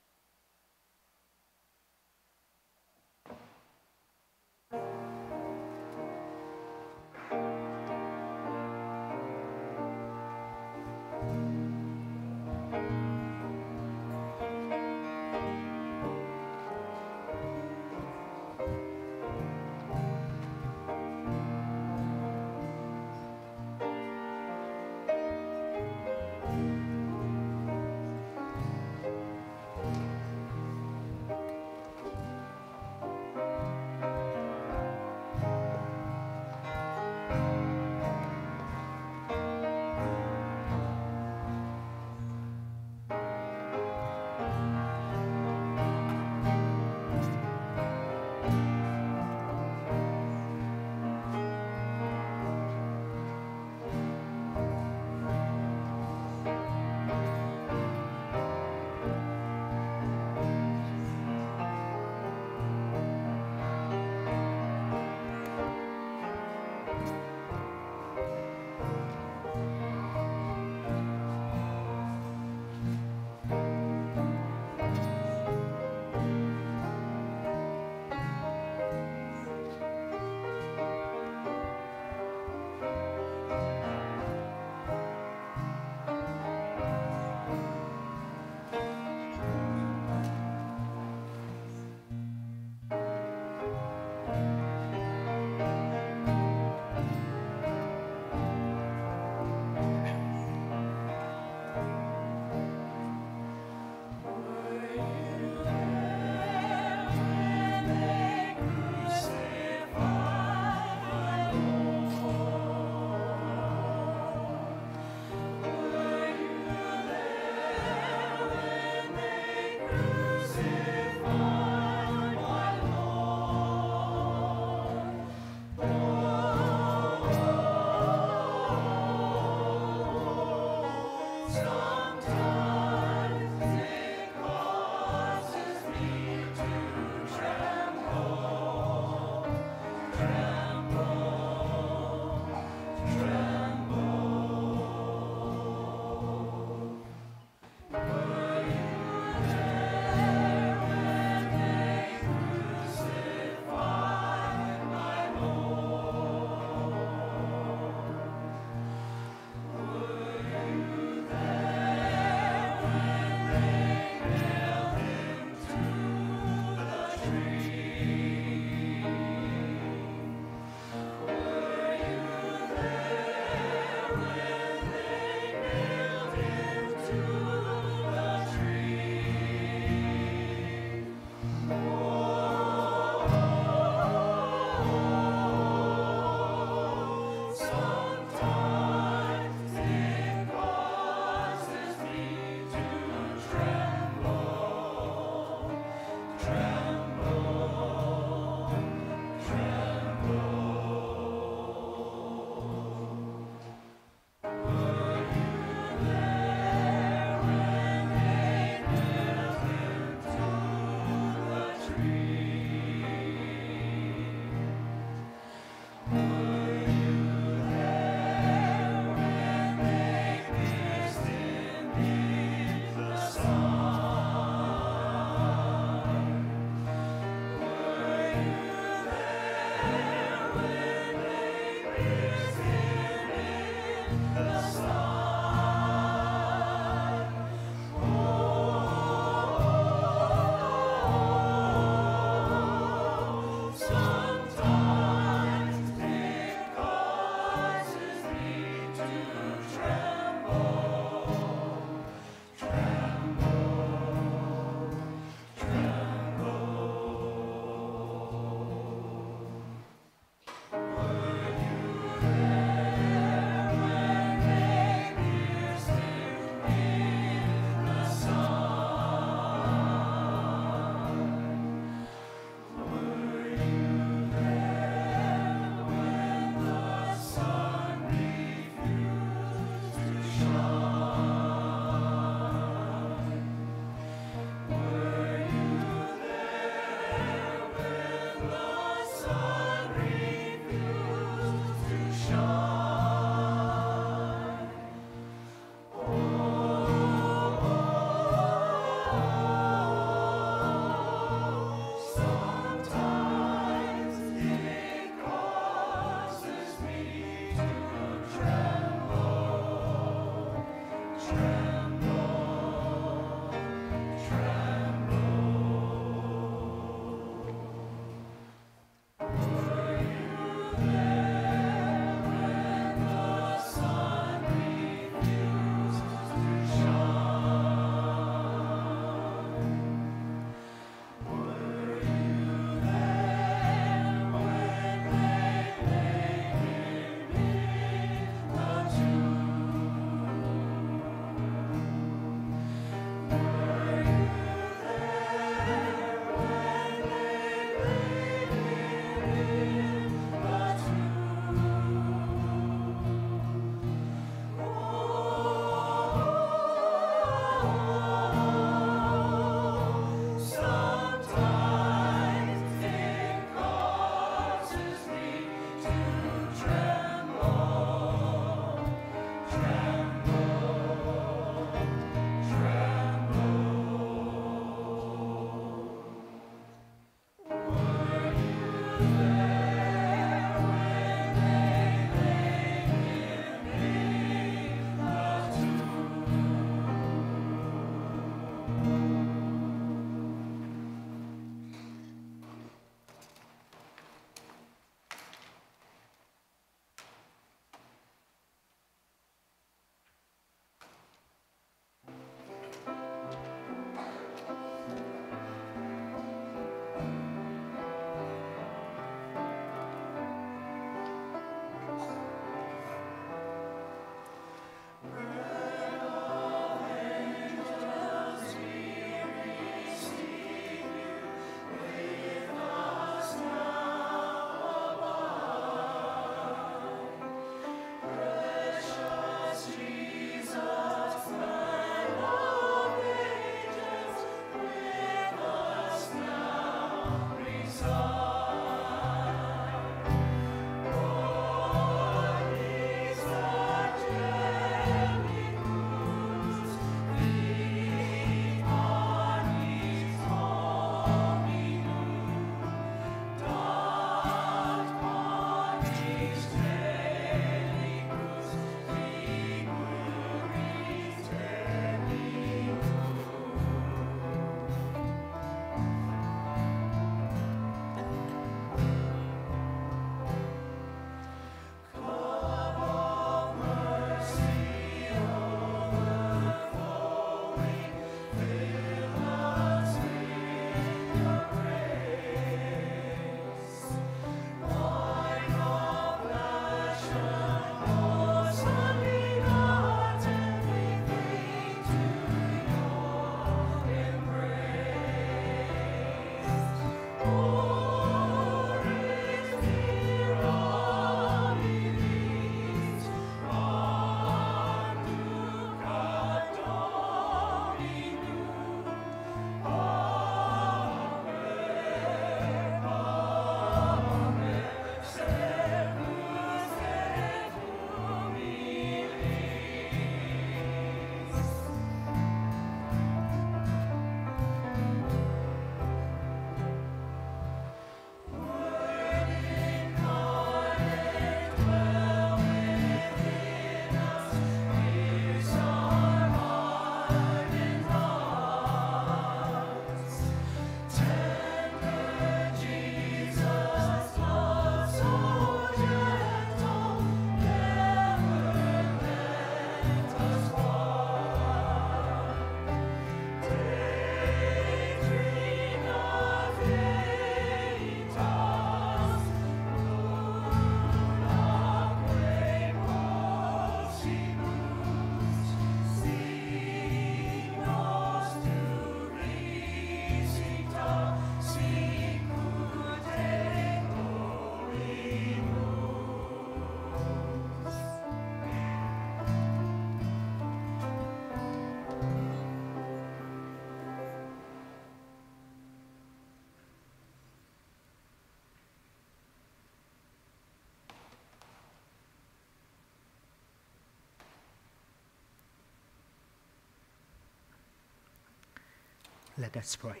Let us pray.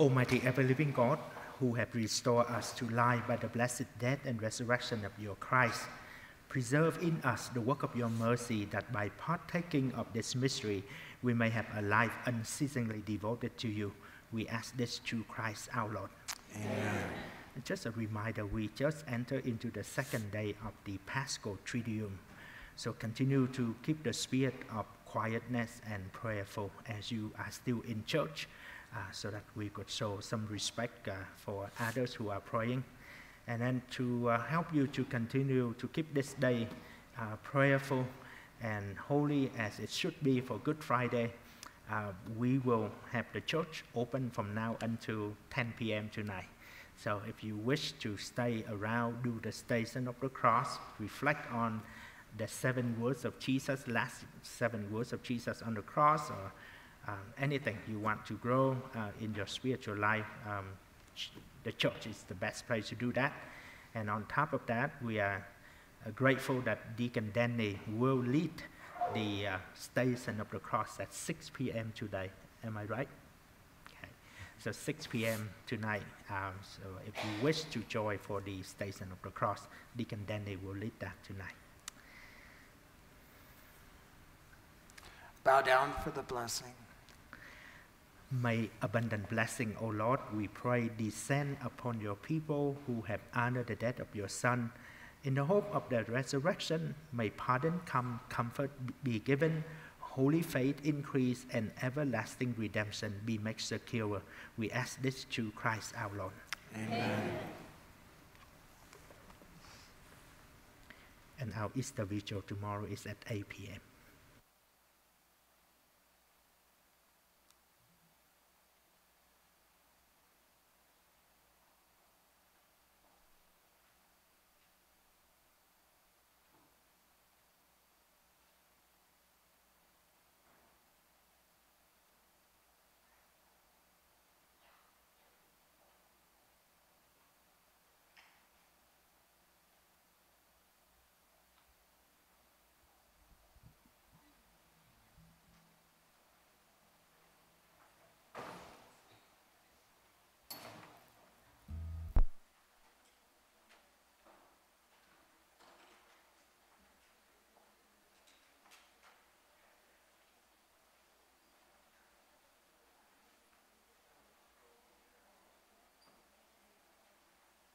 Almighty ever-living God, who have restored us to life by the blessed death and resurrection of your Christ, preserve in us the work of your mercy, that by partaking of this mystery, we may have a life unceasingly devoted to you. We ask this through Christ our Lord. Amen. And just a reminder, we just enter into the second day of the Paschal Triduum. So continue to keep the spirit of quietness and prayerful as you are still in church. So that we could show some respect for others who are praying. And then to help you to continue to keep this day prayerful and holy as it should be for Good Friday, we will have the church open from now until 10 p.m. tonight. So if you wish to stay around, do the Station of the Cross, reflect on the 7 words of Jesus, last 7 words of Jesus on the cross, or anything you want to grow in your spiritual life, the church is the best place to do that. And on top of that, we are grateful that Deacon Denny will lead the Station of the Cross at 6 p.m. today. Am I right? Okay. So 6 p.m. tonight. So if you wish to join for the Station of the Cross, Deacon Denny will lead that tonight. Bow down for the blessing. May abundant blessing, O Lord, we pray, descend upon your people who have honored the death of your Son. In the hope of the resurrection, may pardon come, comfort be given, holy faith increase, and everlasting redemption be made secure. We ask this through Christ our Lord. Amen. And our Easter vigil tomorrow is at 8 p.m.